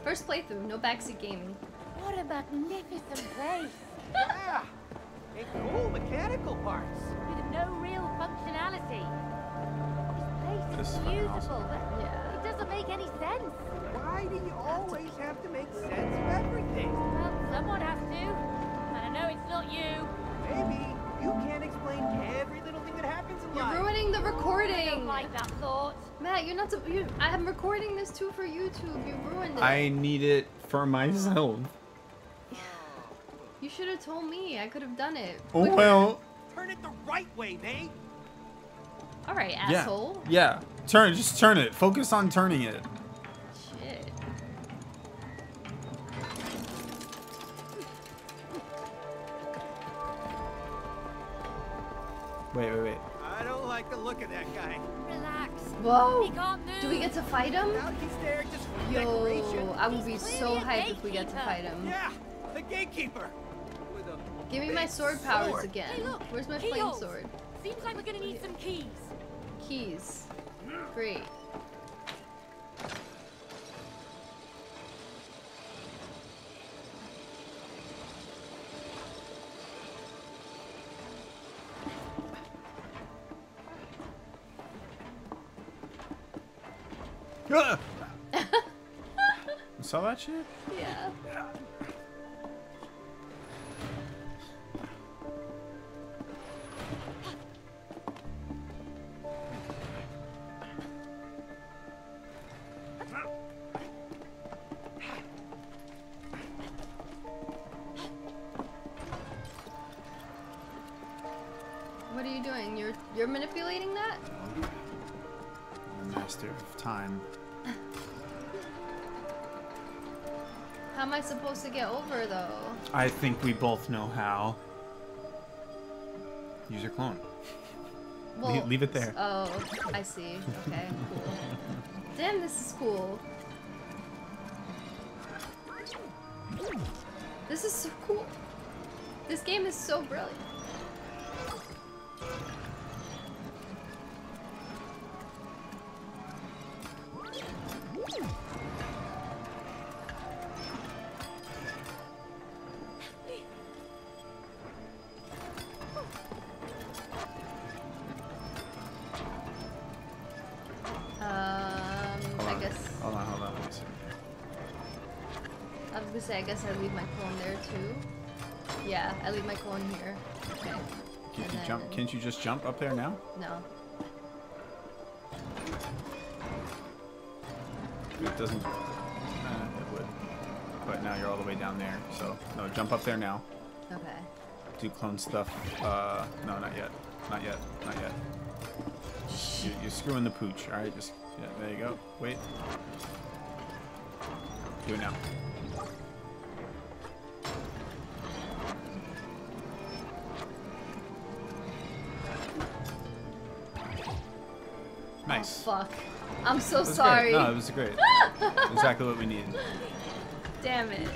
First playthrough. No backseat gaming. What a magnificent place. Yeah. They're all mechanical parts. With no real functionality. This place is beautiful, but it doesn't make any sense. Why do you always have to make sense of everything? Well, someone has to. And I know it's not you. Maybe you can't explain every little thing that happens in life. You're ruining the recording. I don't like that thought. Matt, you're not so... You, I'm recording this too for YouTube. You ruined it. I need it for myself. You should have told me. I could have done it. Oh, quicker. Well. Turn it the right way, babe. All right, asshole. Yeah. yeah. Turn. Just turn it. Focus on turning it. Shit. Wait, wait, wait. I don't like the look of that guy. Relax. Whoa. He can't move. Do we get to fight him? Now he's there just for Yo, I would be so hyped if we get to fight him. Yeah, the gatekeeper. Give me my sword powers sword. again. Hey, look, Where's my flame sword? Seems like we're gonna need some keys. Keys. Great. You saw that shit? Yeah. yeah. You're manipulating that? I'm the master of time. How am I supposed to get over, though? I think we both know how. Use your clone. Well, Le leave it there. Oh, I see. Okay, cool. Damn, this is cool. This is so cool. This game is so brilliant. I guess I leave my clone there too. Yeah, I leave my clone here. Okay. Can't you jump? Can't you just jump up there now? No. It doesn't. Uh, it would. But now you're all the way down there, so no, jump up there now. Okay. Do clone stuff. Uh, no, not yet. Not yet. Not yet. You, you're screwing the pooch. All right, just yeah. There you go. Wait. Do it now. Nice. Oh, fuck. I'm so sorry. Great. No, it was great. Exactly what we needed. Damn it.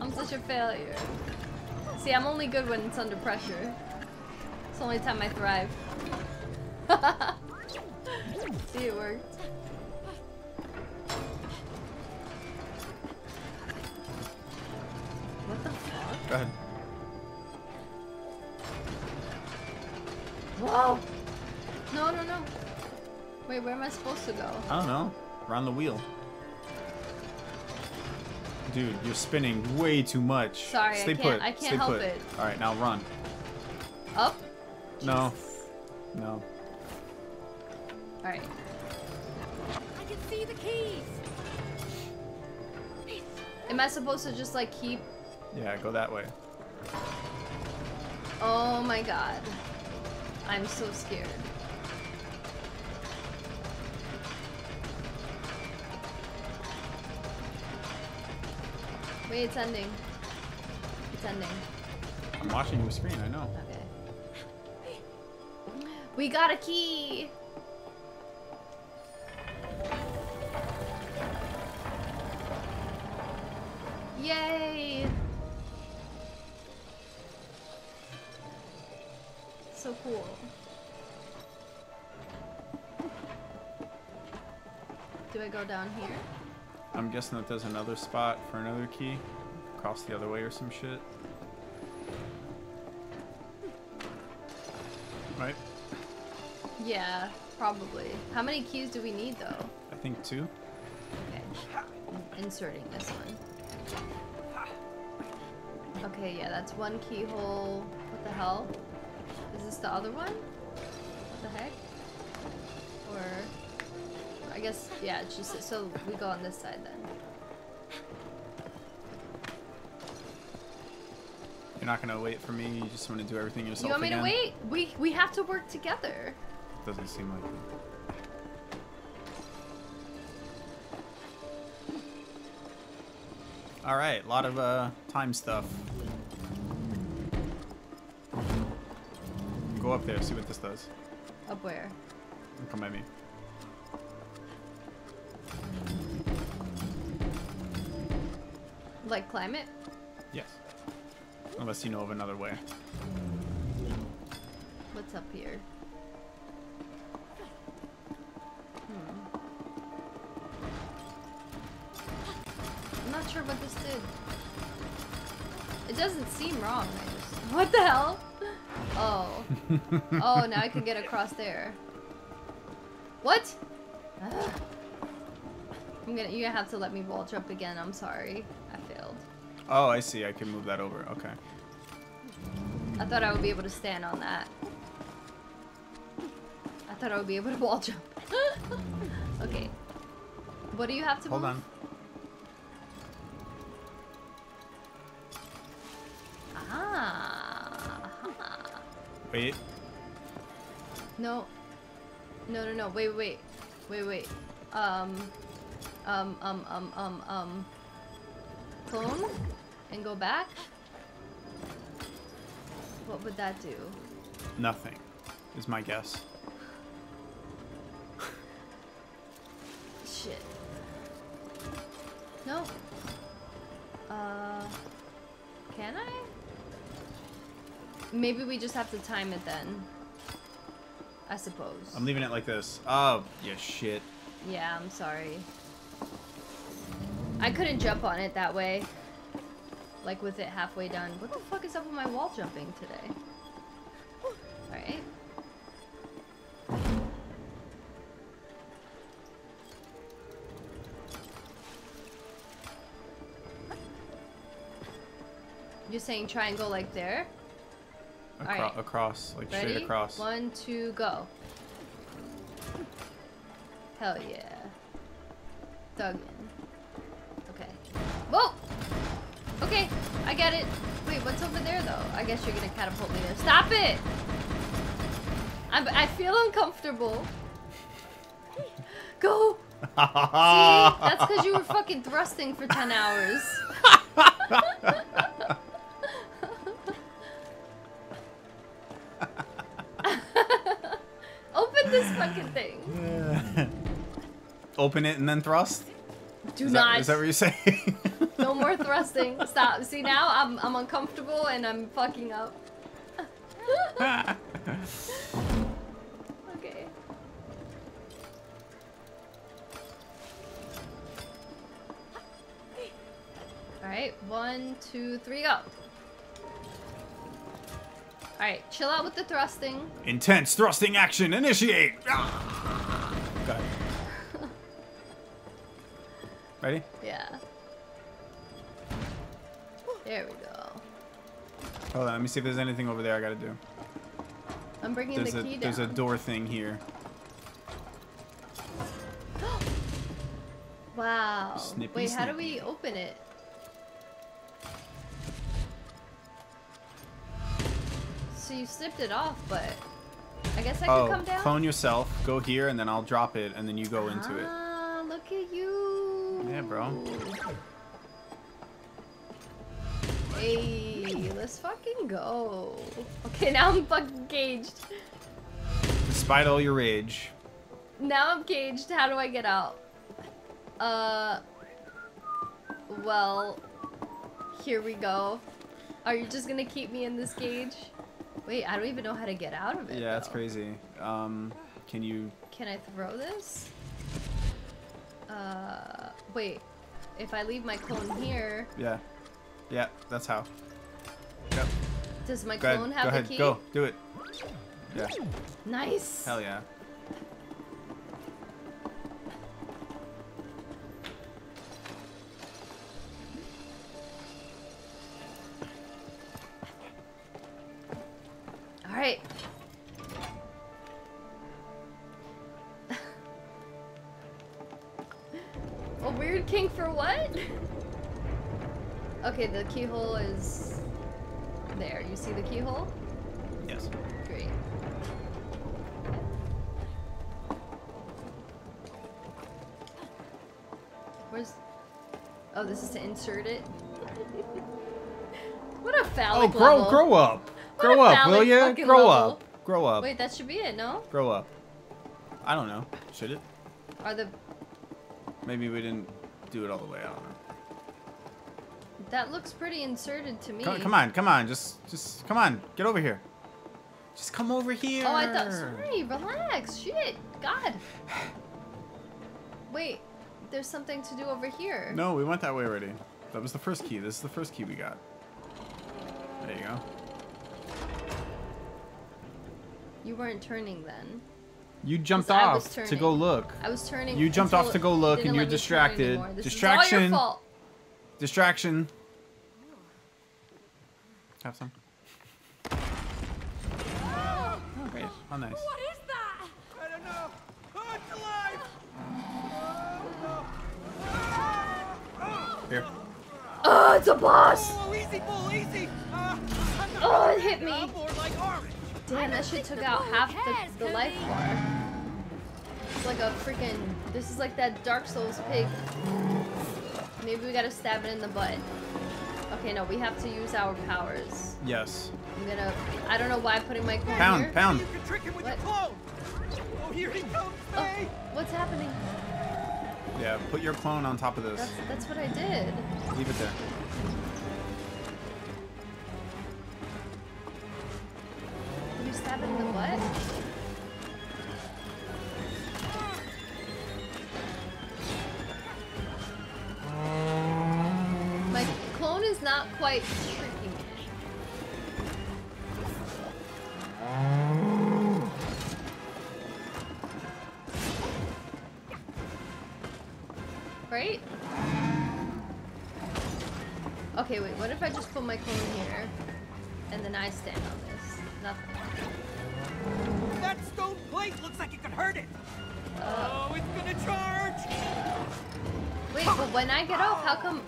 I'm such a failure. See, I'm only good when it's under pressure. It's the only time I thrive. See, it worked. What the fuck? Go ahead. Whoa! No, no, no. Wait, where am I supposed to go? I don't know. Around the wheel. Dude, you're spinning way too much. Sorry, Stay I can't, put. I can't Stay help put. it. Alright, now run. Up? No. Jesus. No. Alright. I can see the keys! Am I supposed to just, like, keep... Yeah, go that way. Oh my god. I'm so scared. Wait, it's ending. It's ending. I'm watching your screen, I know. Okay. We got a key! Yay! So cool. Do I go down here? I'm guessing that there's another spot for another key. Across the other way or some shit. right? Yeah, probably. How many keys do we need, though? I think two. Okay. I'm inserting this one. Okay, yeah, that's one keyhole. What the hell? Is this the other one? What the heck? Or... I guess, yeah, it's just... So we go on this side, then. You're not gonna wait for me, you just wanna do everything yourself again? You want me again? to wait? We, we have to work together. Doesn't seem like it. Alright, a lot of uh, time stuff. Go up there, see what this does. Up where? Come at me. Like climb it? Yes. Unless you know of another way. What's up here? Hmm. I'm not sure what this did. It doesn't seem wrong. I just... What the hell? Oh. Oh, now I can get across there. What? Ugh. I'm gonna. You're gonna have to let me waltz up again. I'm sorry. I failed. Oh, I see. I can move that over. Okay. I thought I would be able to stand on that. I thought I would be able to wall jump. Okay. What do you have to Hold move? on. Ah. ah. Wait. No. No, no, no. Wait, wait. Wait, wait. Um. Um, um, um, um, um. Clone and go back. What would that do? Nothing, is my guess. Shit. No. Uh, can I? Maybe we just have to time it then. I suppose. I'm leaving it like this. Oh, yeah, shit. Yeah, I'm sorry. I couldn't jump on it that way. Like with it halfway done. What the fuck is up with my wall jumping today? Alright. You're saying try and go like there? Acro All right. Across. Like Ready? straight across. One, two, go. Hell yeah. Dug in. Whoa! Okay, I get it. Wait, what's over there, though? I guess you're gonna catapult me there. Stop it! I'm, I feel uncomfortable. Go! See? That's because you were fucking thrusting for ten hours. Open this fucking thing. Yeah. Open it and then thrust? Do is not. That, is that what you're saying? No more thrusting. Stop. See, now I'm I'm uncomfortable and I'm fucking up. Okay. All right. One, two, three, go. All right. Chill out with the thrusting. Intense thrusting action. Initiate. Got it. Ready? Yeah. There we go. Hold on, let me see if there's anything over there I gotta do. I'm bringing there's the key a, down. There's a door thing here. Wow. Snippy, Wait, snippy. how do we open it? So you slipped it off, but I guess I oh, could come down? Clone yourself, go here, and then I'll drop it, and then you go into ah, it. Ah, look at you. Yeah, bro. Hey, let's fucking go. Okay, now I'm fucking caged. Despite all your rage. Now I'm caged. How do I get out? Uh. Well, here we go. Are you just gonna keep me in this cage? Wait, I don't even know how to get out of it. Yeah, that's though. crazy. Um, can you? Can I throw this? Uh, wait. If I leave my clone here... Yeah. Yeah, that's how. Yep. Does my go clone ahead. have go the ahead. key? Go, do it. Yeah. Nice. Hell yeah. All right. A weird kink for what? Okay, the keyhole is there. You see the keyhole? Yes. Great. Where's... Oh, this is to insert it? What a phallic Oh, grow, level. grow up. What grow up, will ya? Grow level. up. Grow up. Wait, that should be it, no? Grow up. I don't know. Should it? Are the... Maybe we didn't do it all the way, I don't know. That looks pretty inserted to me. Come, come on, come on, just, just, come on, get over here. Just come over here. Oh, I thought, sorry, relax, shit, God. Wait, there's something to do over here. No, we went that way already. That was the first key. This is the first key we got. There you go. You weren't turning then. You jumped off to go look. I was turning. You jumped off to go look and you're distracted. Distraction. Is all your fault. Distraction. Have some. Oh, great. How nice. What is that? I don't know. Oh, it's alive. Oh, oh, no. Here. Oh, it's a boss. Oh, easy, bull, easy. Uh, oh, it hit me. Damn, that shit took out half the, the life bar. It's like a freaking... This is like that Dark Souls pig. Maybe we gotta stab it in the butt. Okay, no, we have to use our powers. Yes. I'm gonna... I don't know why I'm putting my clone Pound, here. pound. You can trick him with what? Your clone. Oh, here he comes, Faye. Oh, what's happening? Yeah, put your clone on top of this. That's, that's what I did. Leave it there. Did you stab it in the butt? Not quite tricking me. Right? Okay, wait, what if I just put my clone here and then I stand on this? Nothing. That stone plate looks like it could hurt it! Uh, oh, it's gonna charge! Wait, but when I get off, how come...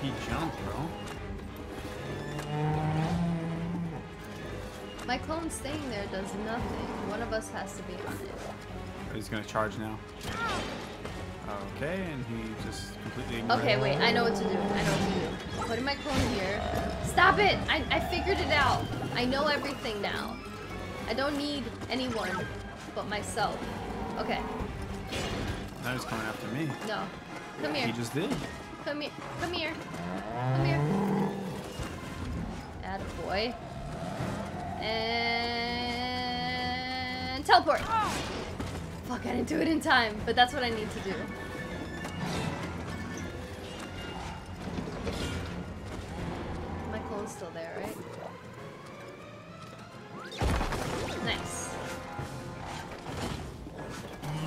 He jumped, bro. My clone staying there does nothing. One of us has to be on it. He's gonna charge now. Okay, and he just completely ignored Okay, wait, I know what to do. I know what to do. Putting my clone here. Stop it! I, I figured it out. I know everything now. I don't need anyone but myself. Okay. Now he's coming after me. No. Come here. He just did. Come here, come here, come here. Attaboy. And teleport. Oh. Fuck, I didn't do it in time, but that's what I need to do. My clone's still there, right? Nice.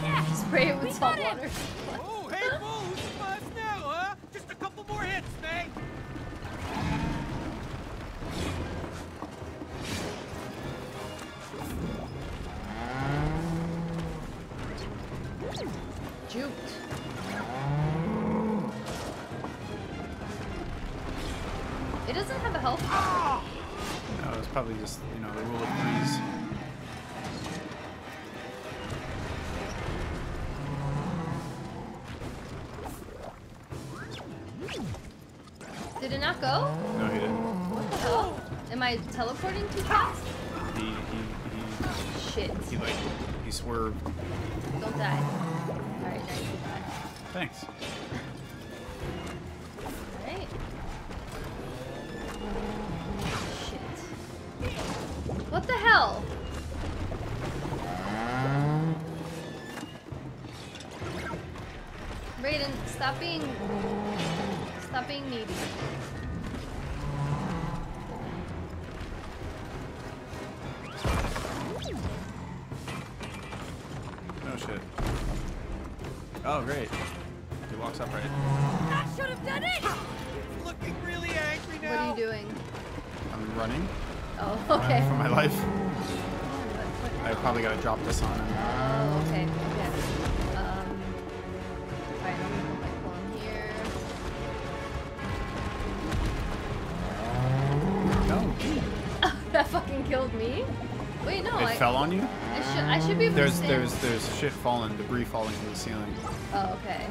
Yeah, spray it with salt water. Oh, hey, who's five now, huh? Just a couple more hits, mate. Juked. It doesn't have a health bar. No, it's probably just, you know, the rule of threes. Did it not go? No, he didn't. What the hell? Am I teleporting too fast? He, he, he... Shit. He, like, he swerved. Don't die. Alright, now you can die. Thanks. Alright. Shit. What the hell? Raiden, Stop being... Stop being needy. Oh shit. Oh great. He walks upright. That should have done it! He's looking really angry now. What are you doing? I'm running. Oh, okay. Running for my life. I probably gotta drop this on him. Oh, okay. Okay. Um, alright, I'm gonna put my phone here. No. Oh, that fucking killed me? Wait, no. It I, fell on you? It should, I should be able there's, to There's There's shit falling, debris falling from the ceiling. Oh, okay.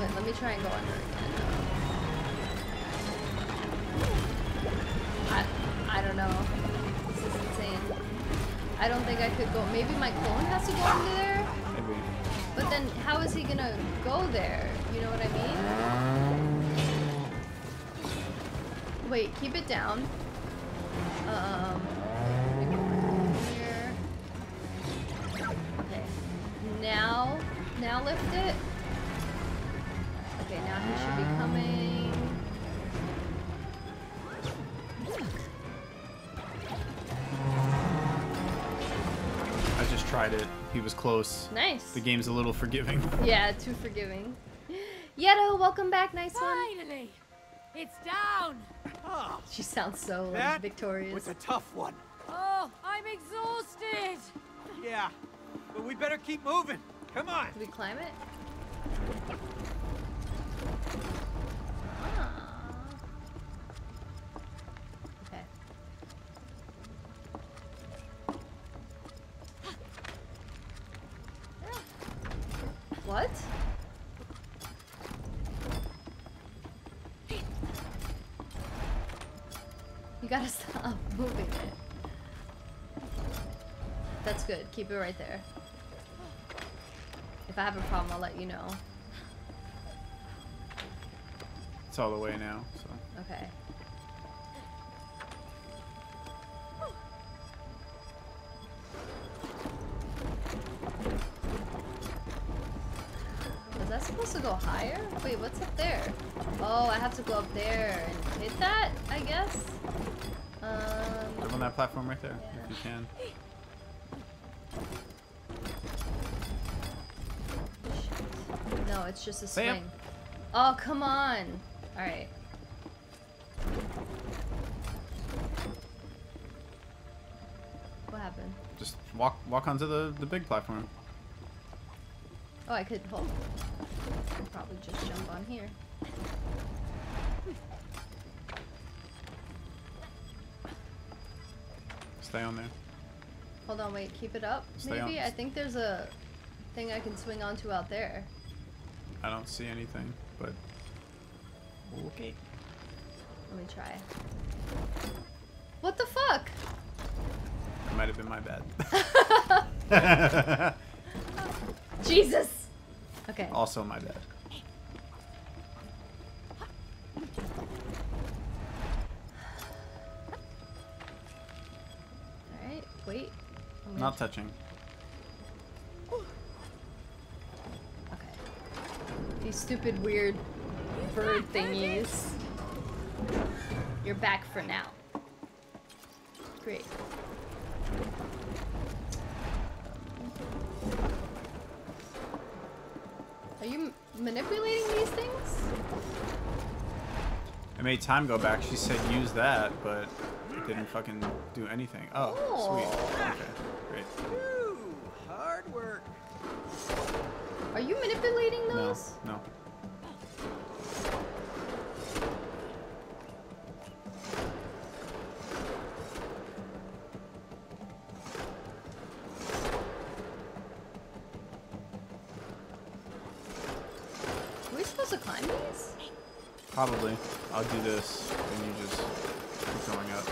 Wait, let me try and go under again. I, I don't know. This is insane. I don't think I could go. Maybe my clone has to go under there? Maybe. But then how is he gonna go there? You know what I mean? Wait, keep it down. Um, here. Okay. Now, now lift it. Okay, now he should be coming. I just tried it. He was close. Nice. The game's a little forgiving. Yeah, too forgiving. Yeto, welcome back. Nice Finally, one. Finally, it's down. Oh, she sounds so that victorious. That was a tough one. Oh, I'm exhausted. Yeah, but we better keep moving. Come on. Did we climb it? What? You gotta stop moving it. That's good. Keep it right there. If I have a problem, I'll let you know. It's all the way now, so. Okay. Is that supposed to go higher? Wait, what's up there? Oh, I have to go up there and hit that, I guess? Um, Jump on that platform right there, yeah. If you can. Shit. No, it's just a swing. Bam. Oh, come on! Alright. What happened? Just walk walk onto the, the big platform. Oh, I could hold. I could probably just jump on here. Stay on there. Hold on, wait, keep it up. Stay maybe on. I think there's a thing I can swing onto out there. I don't see anything, but okay. Let me try. What the fuck? That might have been my bad. Jesus! Okay. Also my bad. Alright, wait. I'm Not gonna... touching. Okay. These stupid weird bird thingies. You're back for now. Great. Are you manipulating these things? I made time go back. She said use that, but it didn't fucking do anything. Oh, oh. Sweet. Okay, great. Ooh, hard work. Are you manipulating those? No. No. Probably. I'll do this, and you just keep going up.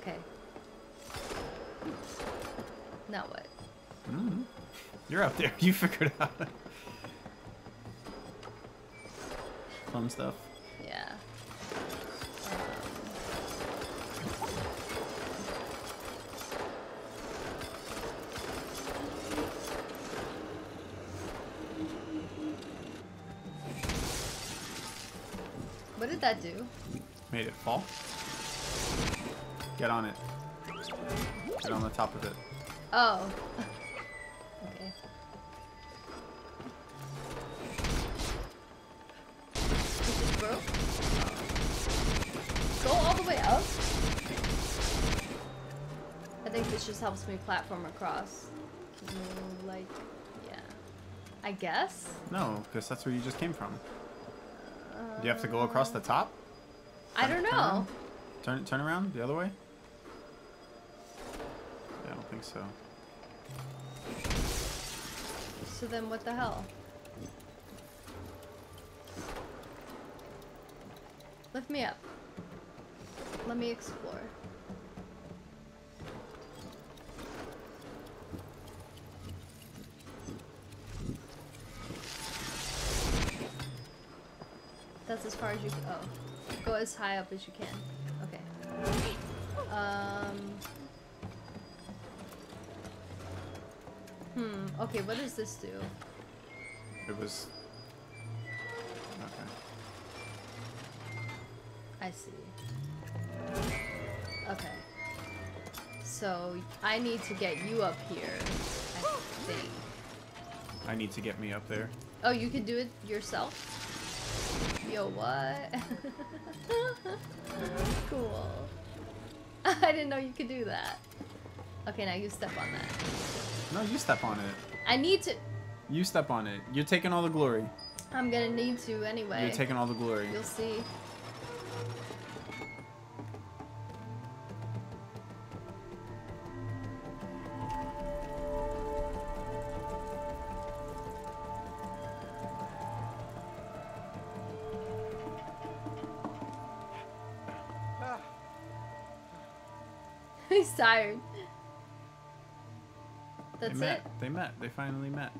Okay. Now what? Mm-hmm. You're up there. You figured out. Fun stuff. Yeah. Uh, What did that do? Made it fall. Get on it. Get on the top of it. Oh. Okay. Is it broke? Go all the way up? I think this just helps me platform across. No, like, yeah. I guess? No, because that's where you just came from. Do you have to go across the top? Turn, I don't know. Turn around? Turn, turn around the other way? Yeah, I don't think so. So then what the hell? Lift me up. Let me explore. That's as far as you can. Oh. Go as high up as you can. Okay. Um. Hmm. Okay, what does this do? It was. Okay. I see. Okay. So I need to get you up here, I think. I need to get me up there. Oh, you could do it yourself? Yo, what? Cool. I didn't know you could do that. Okay, now you step on that. No, you step on it. I need to. You step on it. You're taking all the glory. I'm gonna need to anyway. You're taking all the glory. You'll see. He's tired. That's they met. it. They met. They finally met.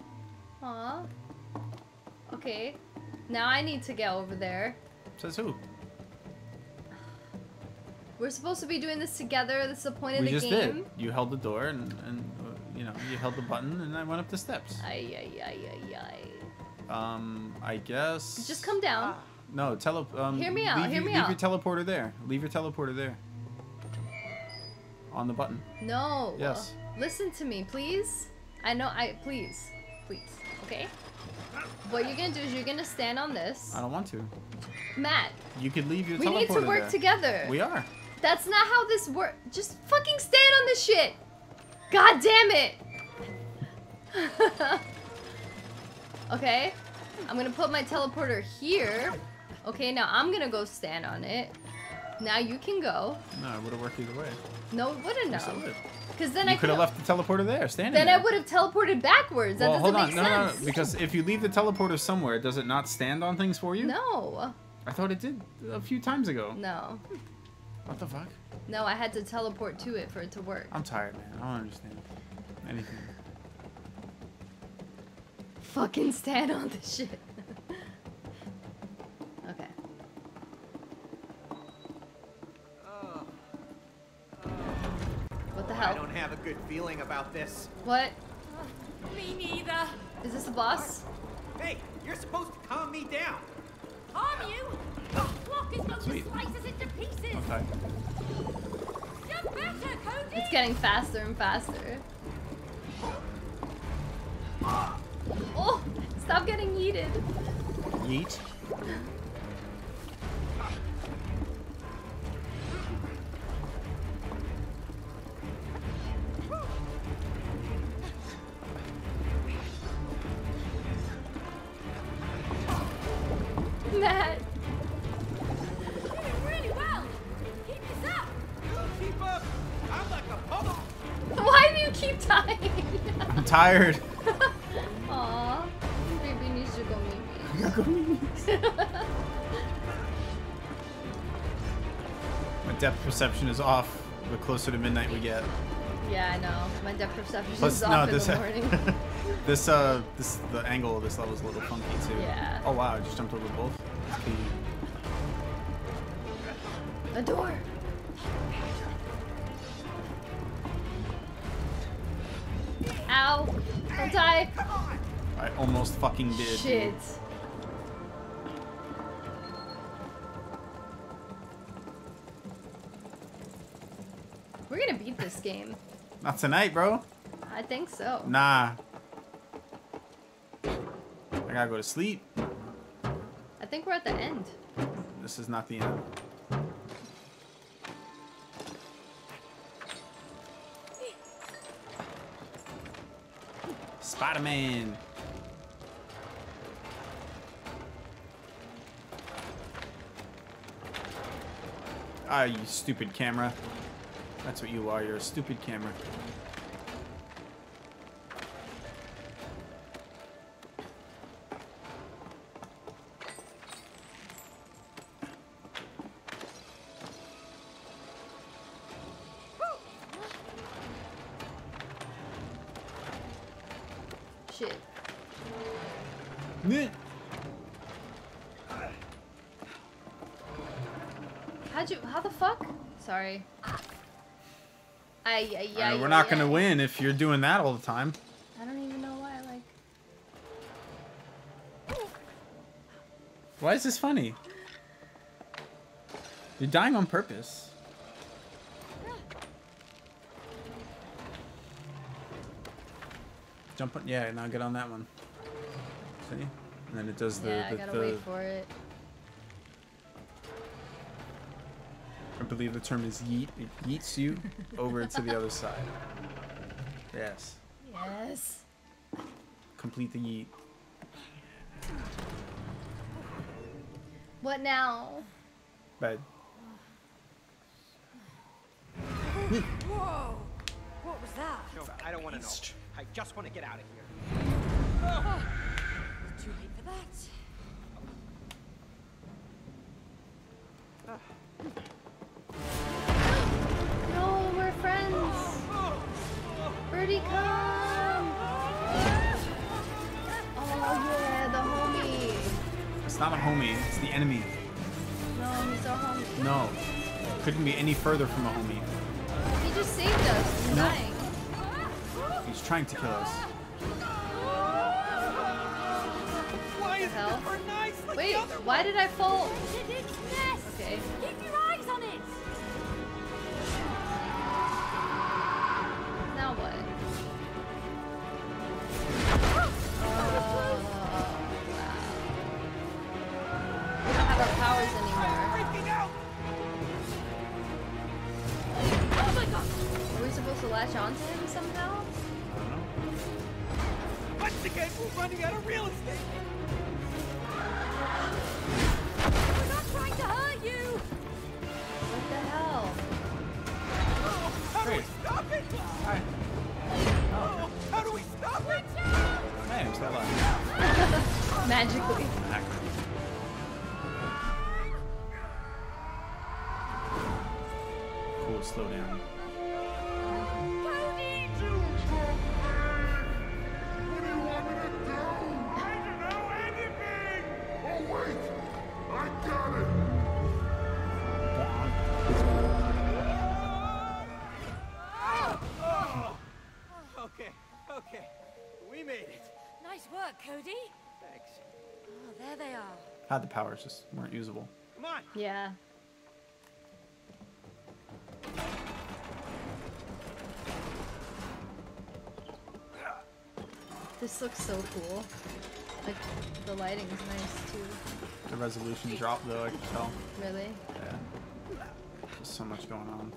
Aw. Okay. Now I need to get over there. Says who? We're supposed to be doing this together. This is the point we of the game. We just did. You held the door and, and uh, you know, you held the button and I went up the steps. Ay, ay, ay, ay, ay. Um, I guess... Just come down. Ah. No, tele... Um, hear me out. Leave, hear me leave out. Leave your teleporter there. Leave your teleporter there. On the button. No. Yes. Listen to me, please. I know I please. Please. Okay? What you're gonna do is you're gonna stand on this. I don't want to. Matt. You could leave your teleporter. We need to work there. together. We are. That's not how this works. Just fucking stand on this shit. God damn it. Okay? I'm gonna put my teleporter here. Okay, now I'm gonna go stand on it. Now you can go. No, it would have worked either way. No, it wouldn't have. Yes, because then you I could have left the teleporter there, standing. Then there. I would have teleported backwards. That well, doesn't hold on. make no, sense. No, no, because if you leave the teleporter somewhere, does it not stand on things for you? No. I thought it did a few times ago. No. What the fuck? No, I had to teleport to it for it to work. I'm tired, man. I don't understand anything. Fucking stand on this shit. I don't have a good feeling about this. What? Uh, me neither. Is this the boss? Hey, you're supposed to calm me down. Calm you? The block is going to slice us into pieces. Okay. You're better, Cody. It's getting faster and faster. Oh, stop getting yeeted. Yeet? Matt. You're doing really well. Keep this up. You keep up. I'm like a bubble. Why do you keep dying? I'm tired. Aww. Baby needs to go meet me. My depth perception is off the closer to midnight we get. Yeah, I know. My depth perception Plus, is no, off this in the morning. This, uh, this, the angle of this level is a little funky, too. Yeah. Oh, wow, I just jumped over both. A door! Ow! Don't die! I almost fucking did. Shit. We're gonna beat this game. Not tonight, bro. I think so. Nah. I gotta go to sleep. I think we're at the end. This is not the end. Spider-Man. Ah, you stupid camera. That's what you are. You're a stupid camera. Shit. How'd you, how the fuck? Sorry. Ay, ay, ay, uh, we're not ay, gonna ay. win if you're doing that all the time. I don't even know why. Like, why is this funny? You're dying on purpose. Jump on, yeah. Now get on that one. See, and then it does the. Yeah, the, I gotta the, wait for it. I believe the term is yeet. It yeets you over to the other side. Yes. Yes. Complete the yeet. What now? Bed. Whoa! What was that? No, I don't want to know. I just want to get out of here. Oh, it's too late for that. Oh. Birdie, come! Oh yeah, the homie. It's not a homie. It's the enemy. No, he's our homie. No, couldn't be any further from a homie. He just saved us. He's no. dying. He's trying to kill us. Why is it nice like Wait, the why one? did I fall? Okay. Keep your eyes on it. Now what? Our powers anymore. Oh my God. Are we supposed to latch onto him somehow? I don't know. Once again, we're running out of real estate. We're not trying to hurt you. What the hell? Oh, how do we stop it? Hi. Oh, how do we stop it? Hey, I'm still alive. Magically. Slow down. What do you want me to do? I don't know anything! Oh wait! I got it! Oh. Oh. Oh. Okay, okay. We made it. Nice work, Cody. Thanks. Oh, there they are. How the powers just weren't usable. Come on! Yeah. This looks so cool. Like, the lighting is nice too. The resolution dropped though, I can tell. Really? Yeah. There's so much going on.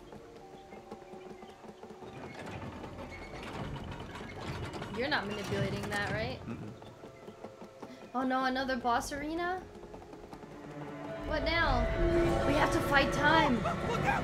You're not manipulating that, right? Mm-mm. Oh no, another boss arena? What now? We have to fight time! Look out!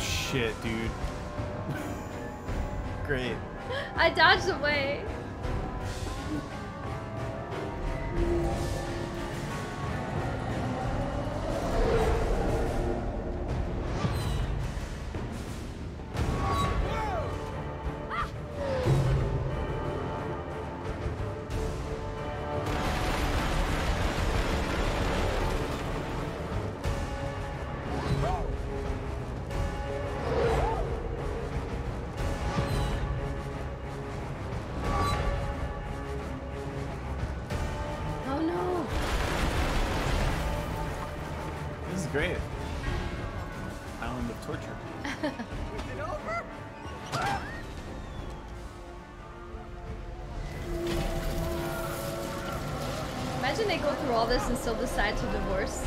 Shit, dude. Great. I dodged away. is great. Island of torture. Is it over? Imagine they go through all this and still decide to divorce.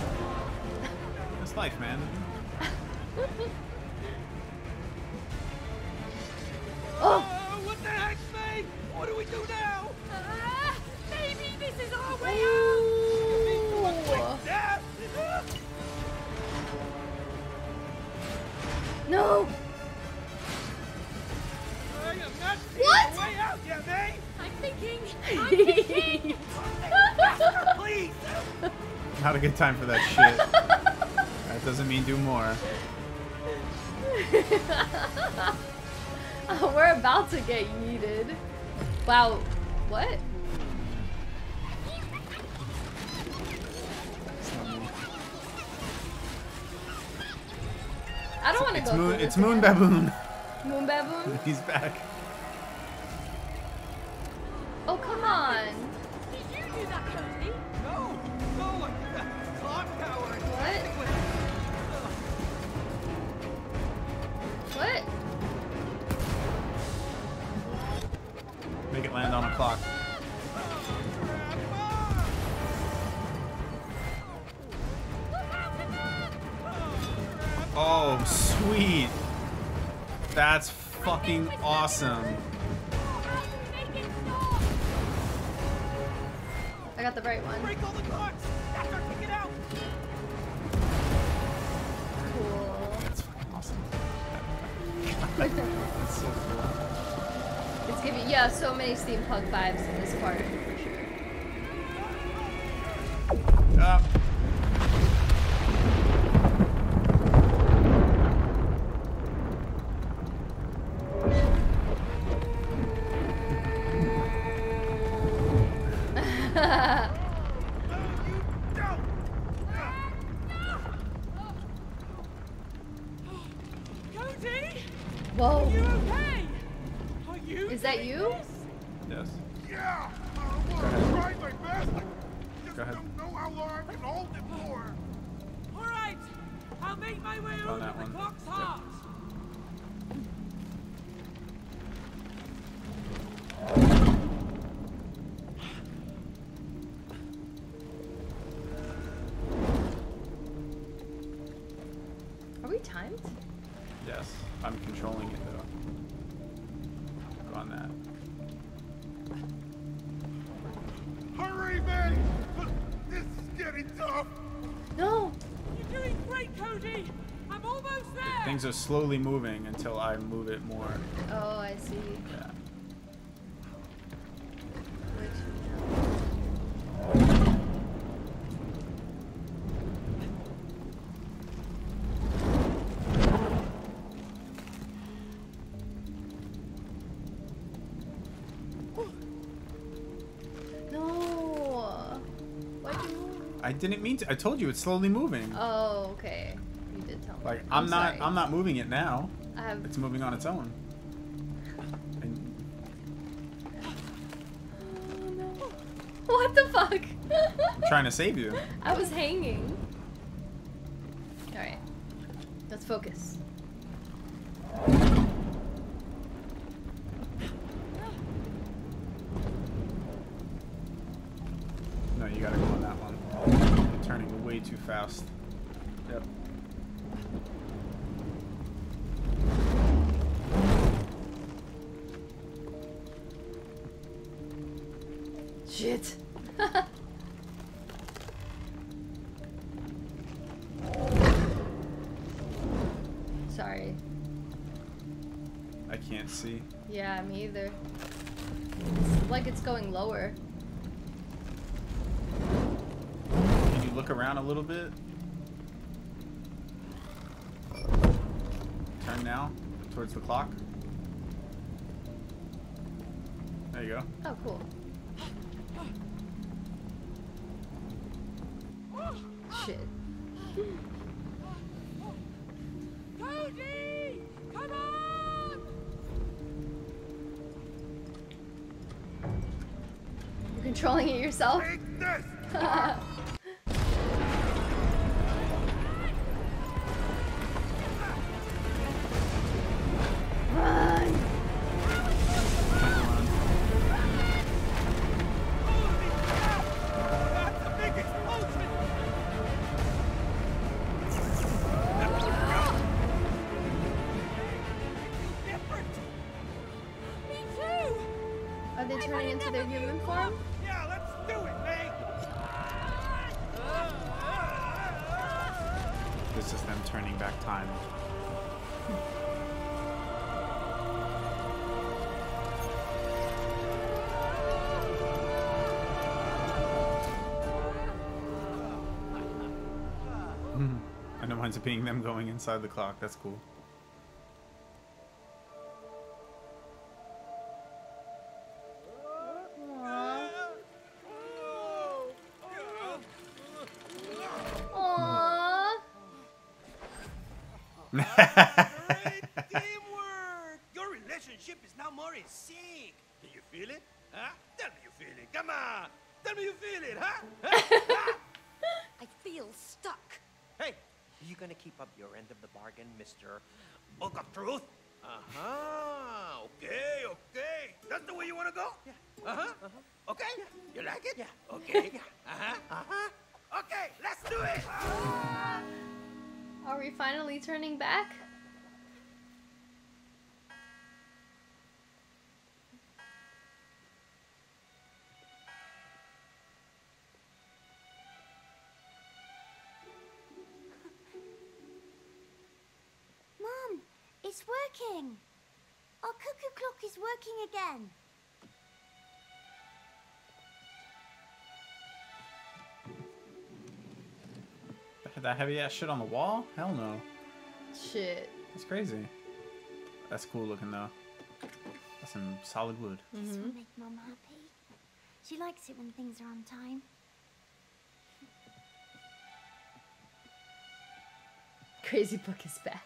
That's life, man. Oh! Uh, what the heck, mate? What do we do now? Uh, maybe this is our way out! No! I am not seeing a way out, yeah, mate? I'm thinking. I'm thinking. Faster, please. Not a good time for that shit. That doesn't mean do more. Oh, we're about to get yeeted. Wow, what? I don't want to go. Moon, it's Moon Baboon. Moon Baboon? He's back. Oh, come on. Did you do that, Cody? No, no, I did that. Clock tower. What? What? Make it land on a clock. Oh, sweet. That's fucking awesome. I got the right one. Break all the clocks. That's our ticket out. Cool. That's fucking awesome. That's so cool. It's giving, yeah, so many steampunk vibes in this part for sure. Uh. Are slowly moving until I move it more. Oh, I see. Yeah. No. Why'd you move? I didn't mean to. I told you it's slowly moving. Oh, okay. Like I'm, I'm not, sorry. I'm not moving it now. I have... It's moving on its own. And... Oh, no. What the fuck? I'm trying to save you. I was hanging. All right, let's focus. No, you gotta go on that one. You're turning way too fast. Yep. Shit. Sorry. I can't see. Yeah, me either. It's like it's going lower. Can you look around a little bit? Turn now towards the clock. There you go. Oh, cool. Shit. Cody! Come on! You're controlling it yourself? Take this! they turn into their human form? Yeah, let's do it, mate! This is them turning back time. I don't mind it being them going inside the clock. That's cool. Great teamwork! Your relationship is now more in sync. Do you feel it? Huh? Tell me you feel it. Come on. Tell me you feel it, huh? I feel stuck. Hey, you gonna keep up your end of the bargain, Mister Book of Truth? Uh-huh. Okay, okay. That's the way you wanna go? Yeah. Uh-huh. Uh-huh. Okay. Yeah. You like it? Yeah. Okay. Yeah. Uh-huh. Uh-huh. Okay, let's do it! Ah! Are we finally turning back? Mom, it's working. Our cuckoo clock is working again. That heavy ass shit on the wall? Hell no. Shit. That's crazy. That's cool looking though. That's some solid wood. Mm-hmm. This will make Mom happy. She likes it when things are on time. Crazy book is back.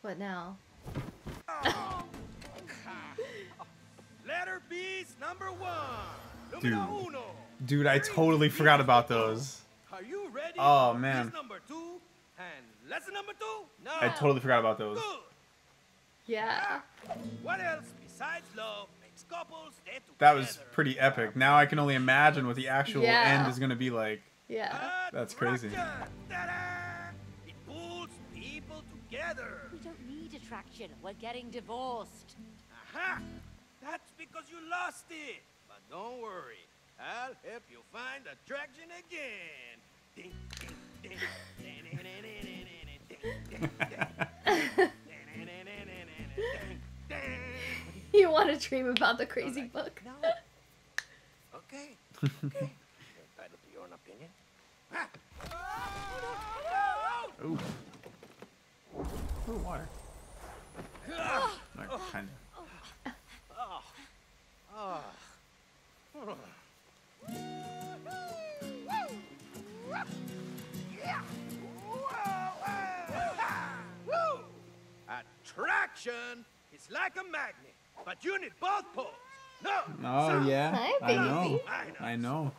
What now? Letter B's number one. Dude, dude, I totally forgot about those. Are you ready? Oh man. Number two and lesson number two. No. I totally forgot about those. Good. Yeah. What else besides love makes couples stay together? That was pretty epic. Now I can only imagine what the actual yeah. end is gonna be like. Yeah. That's crazy. It pulls people together. We don't need attraction. We're getting divorced. Aha. That's because you lost it. But don't worry, I'll help you find attraction again. You want to dream about the crazy right. book? No. Okay. Okay. You're entitled to your own opinion. Ah. Oh, oh, oh. Ooh, water. Oh. Like, kind of. Oh. Oh. Attraction is like a magnet, but you need both poles. No. Oh so. Yeah. Hi, baby. I know. I know.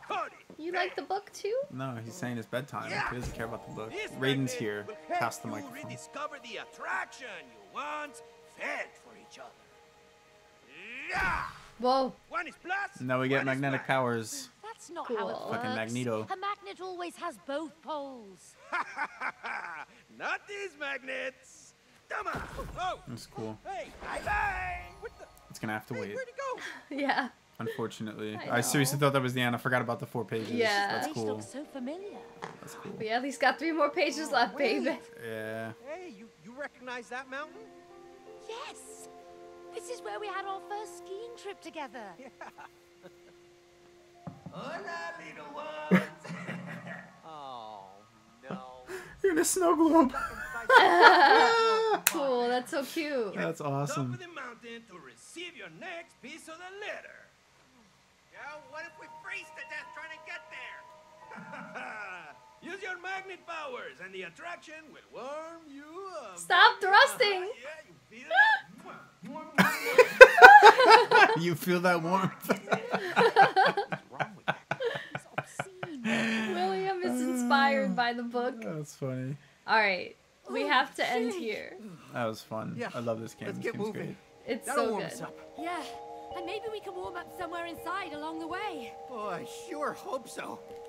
You like the book too? No, he's saying it's bedtime. Yeah. He doesn't care about the book. This Raiden's here. Pass the microphone. Rediscover the attraction you once felt for each other. Yeah. Whoa. One is plus, now we get magnetic plus. powers. That's not cool. how it Fucking works. Magneto. A magnet always has both poles. Not these magnets. Come on. Oh. That's cool. Hey, bye bye. What the? It's gonna have to hey, wait. Where'd it go? Yeah. Unfortunately, I, I seriously thought that was the end. I forgot about the four pages. Yeah. That's cool. They look so familiar. That's cool. We at least got three more pages oh, left, wait. baby. Yeah. Hey, you you recognize that mountain? Yes. This is where we had our first skiing trip together. Yeah. Hola, little ones. Oh, no. You're in a snow globe. Cool, that's so cute. That's awesome. Top of the mountain to receive your next piece of the letter. Yeah, what if we freeze to death trying to get there? Use your magnet powers and the attraction will warm you up. Stop thrusting. Uh, yeah, you feel it? You feel that warmth? William is inspired uh, by the book. That's funny. All right, we oh, have to geez. end here. That was fun. Yeah. I love this game. Let's this get moving. Great. It's That'll so good. Up. Yeah, and maybe we can warm up somewhere inside along the way. Oh, I sure hope so.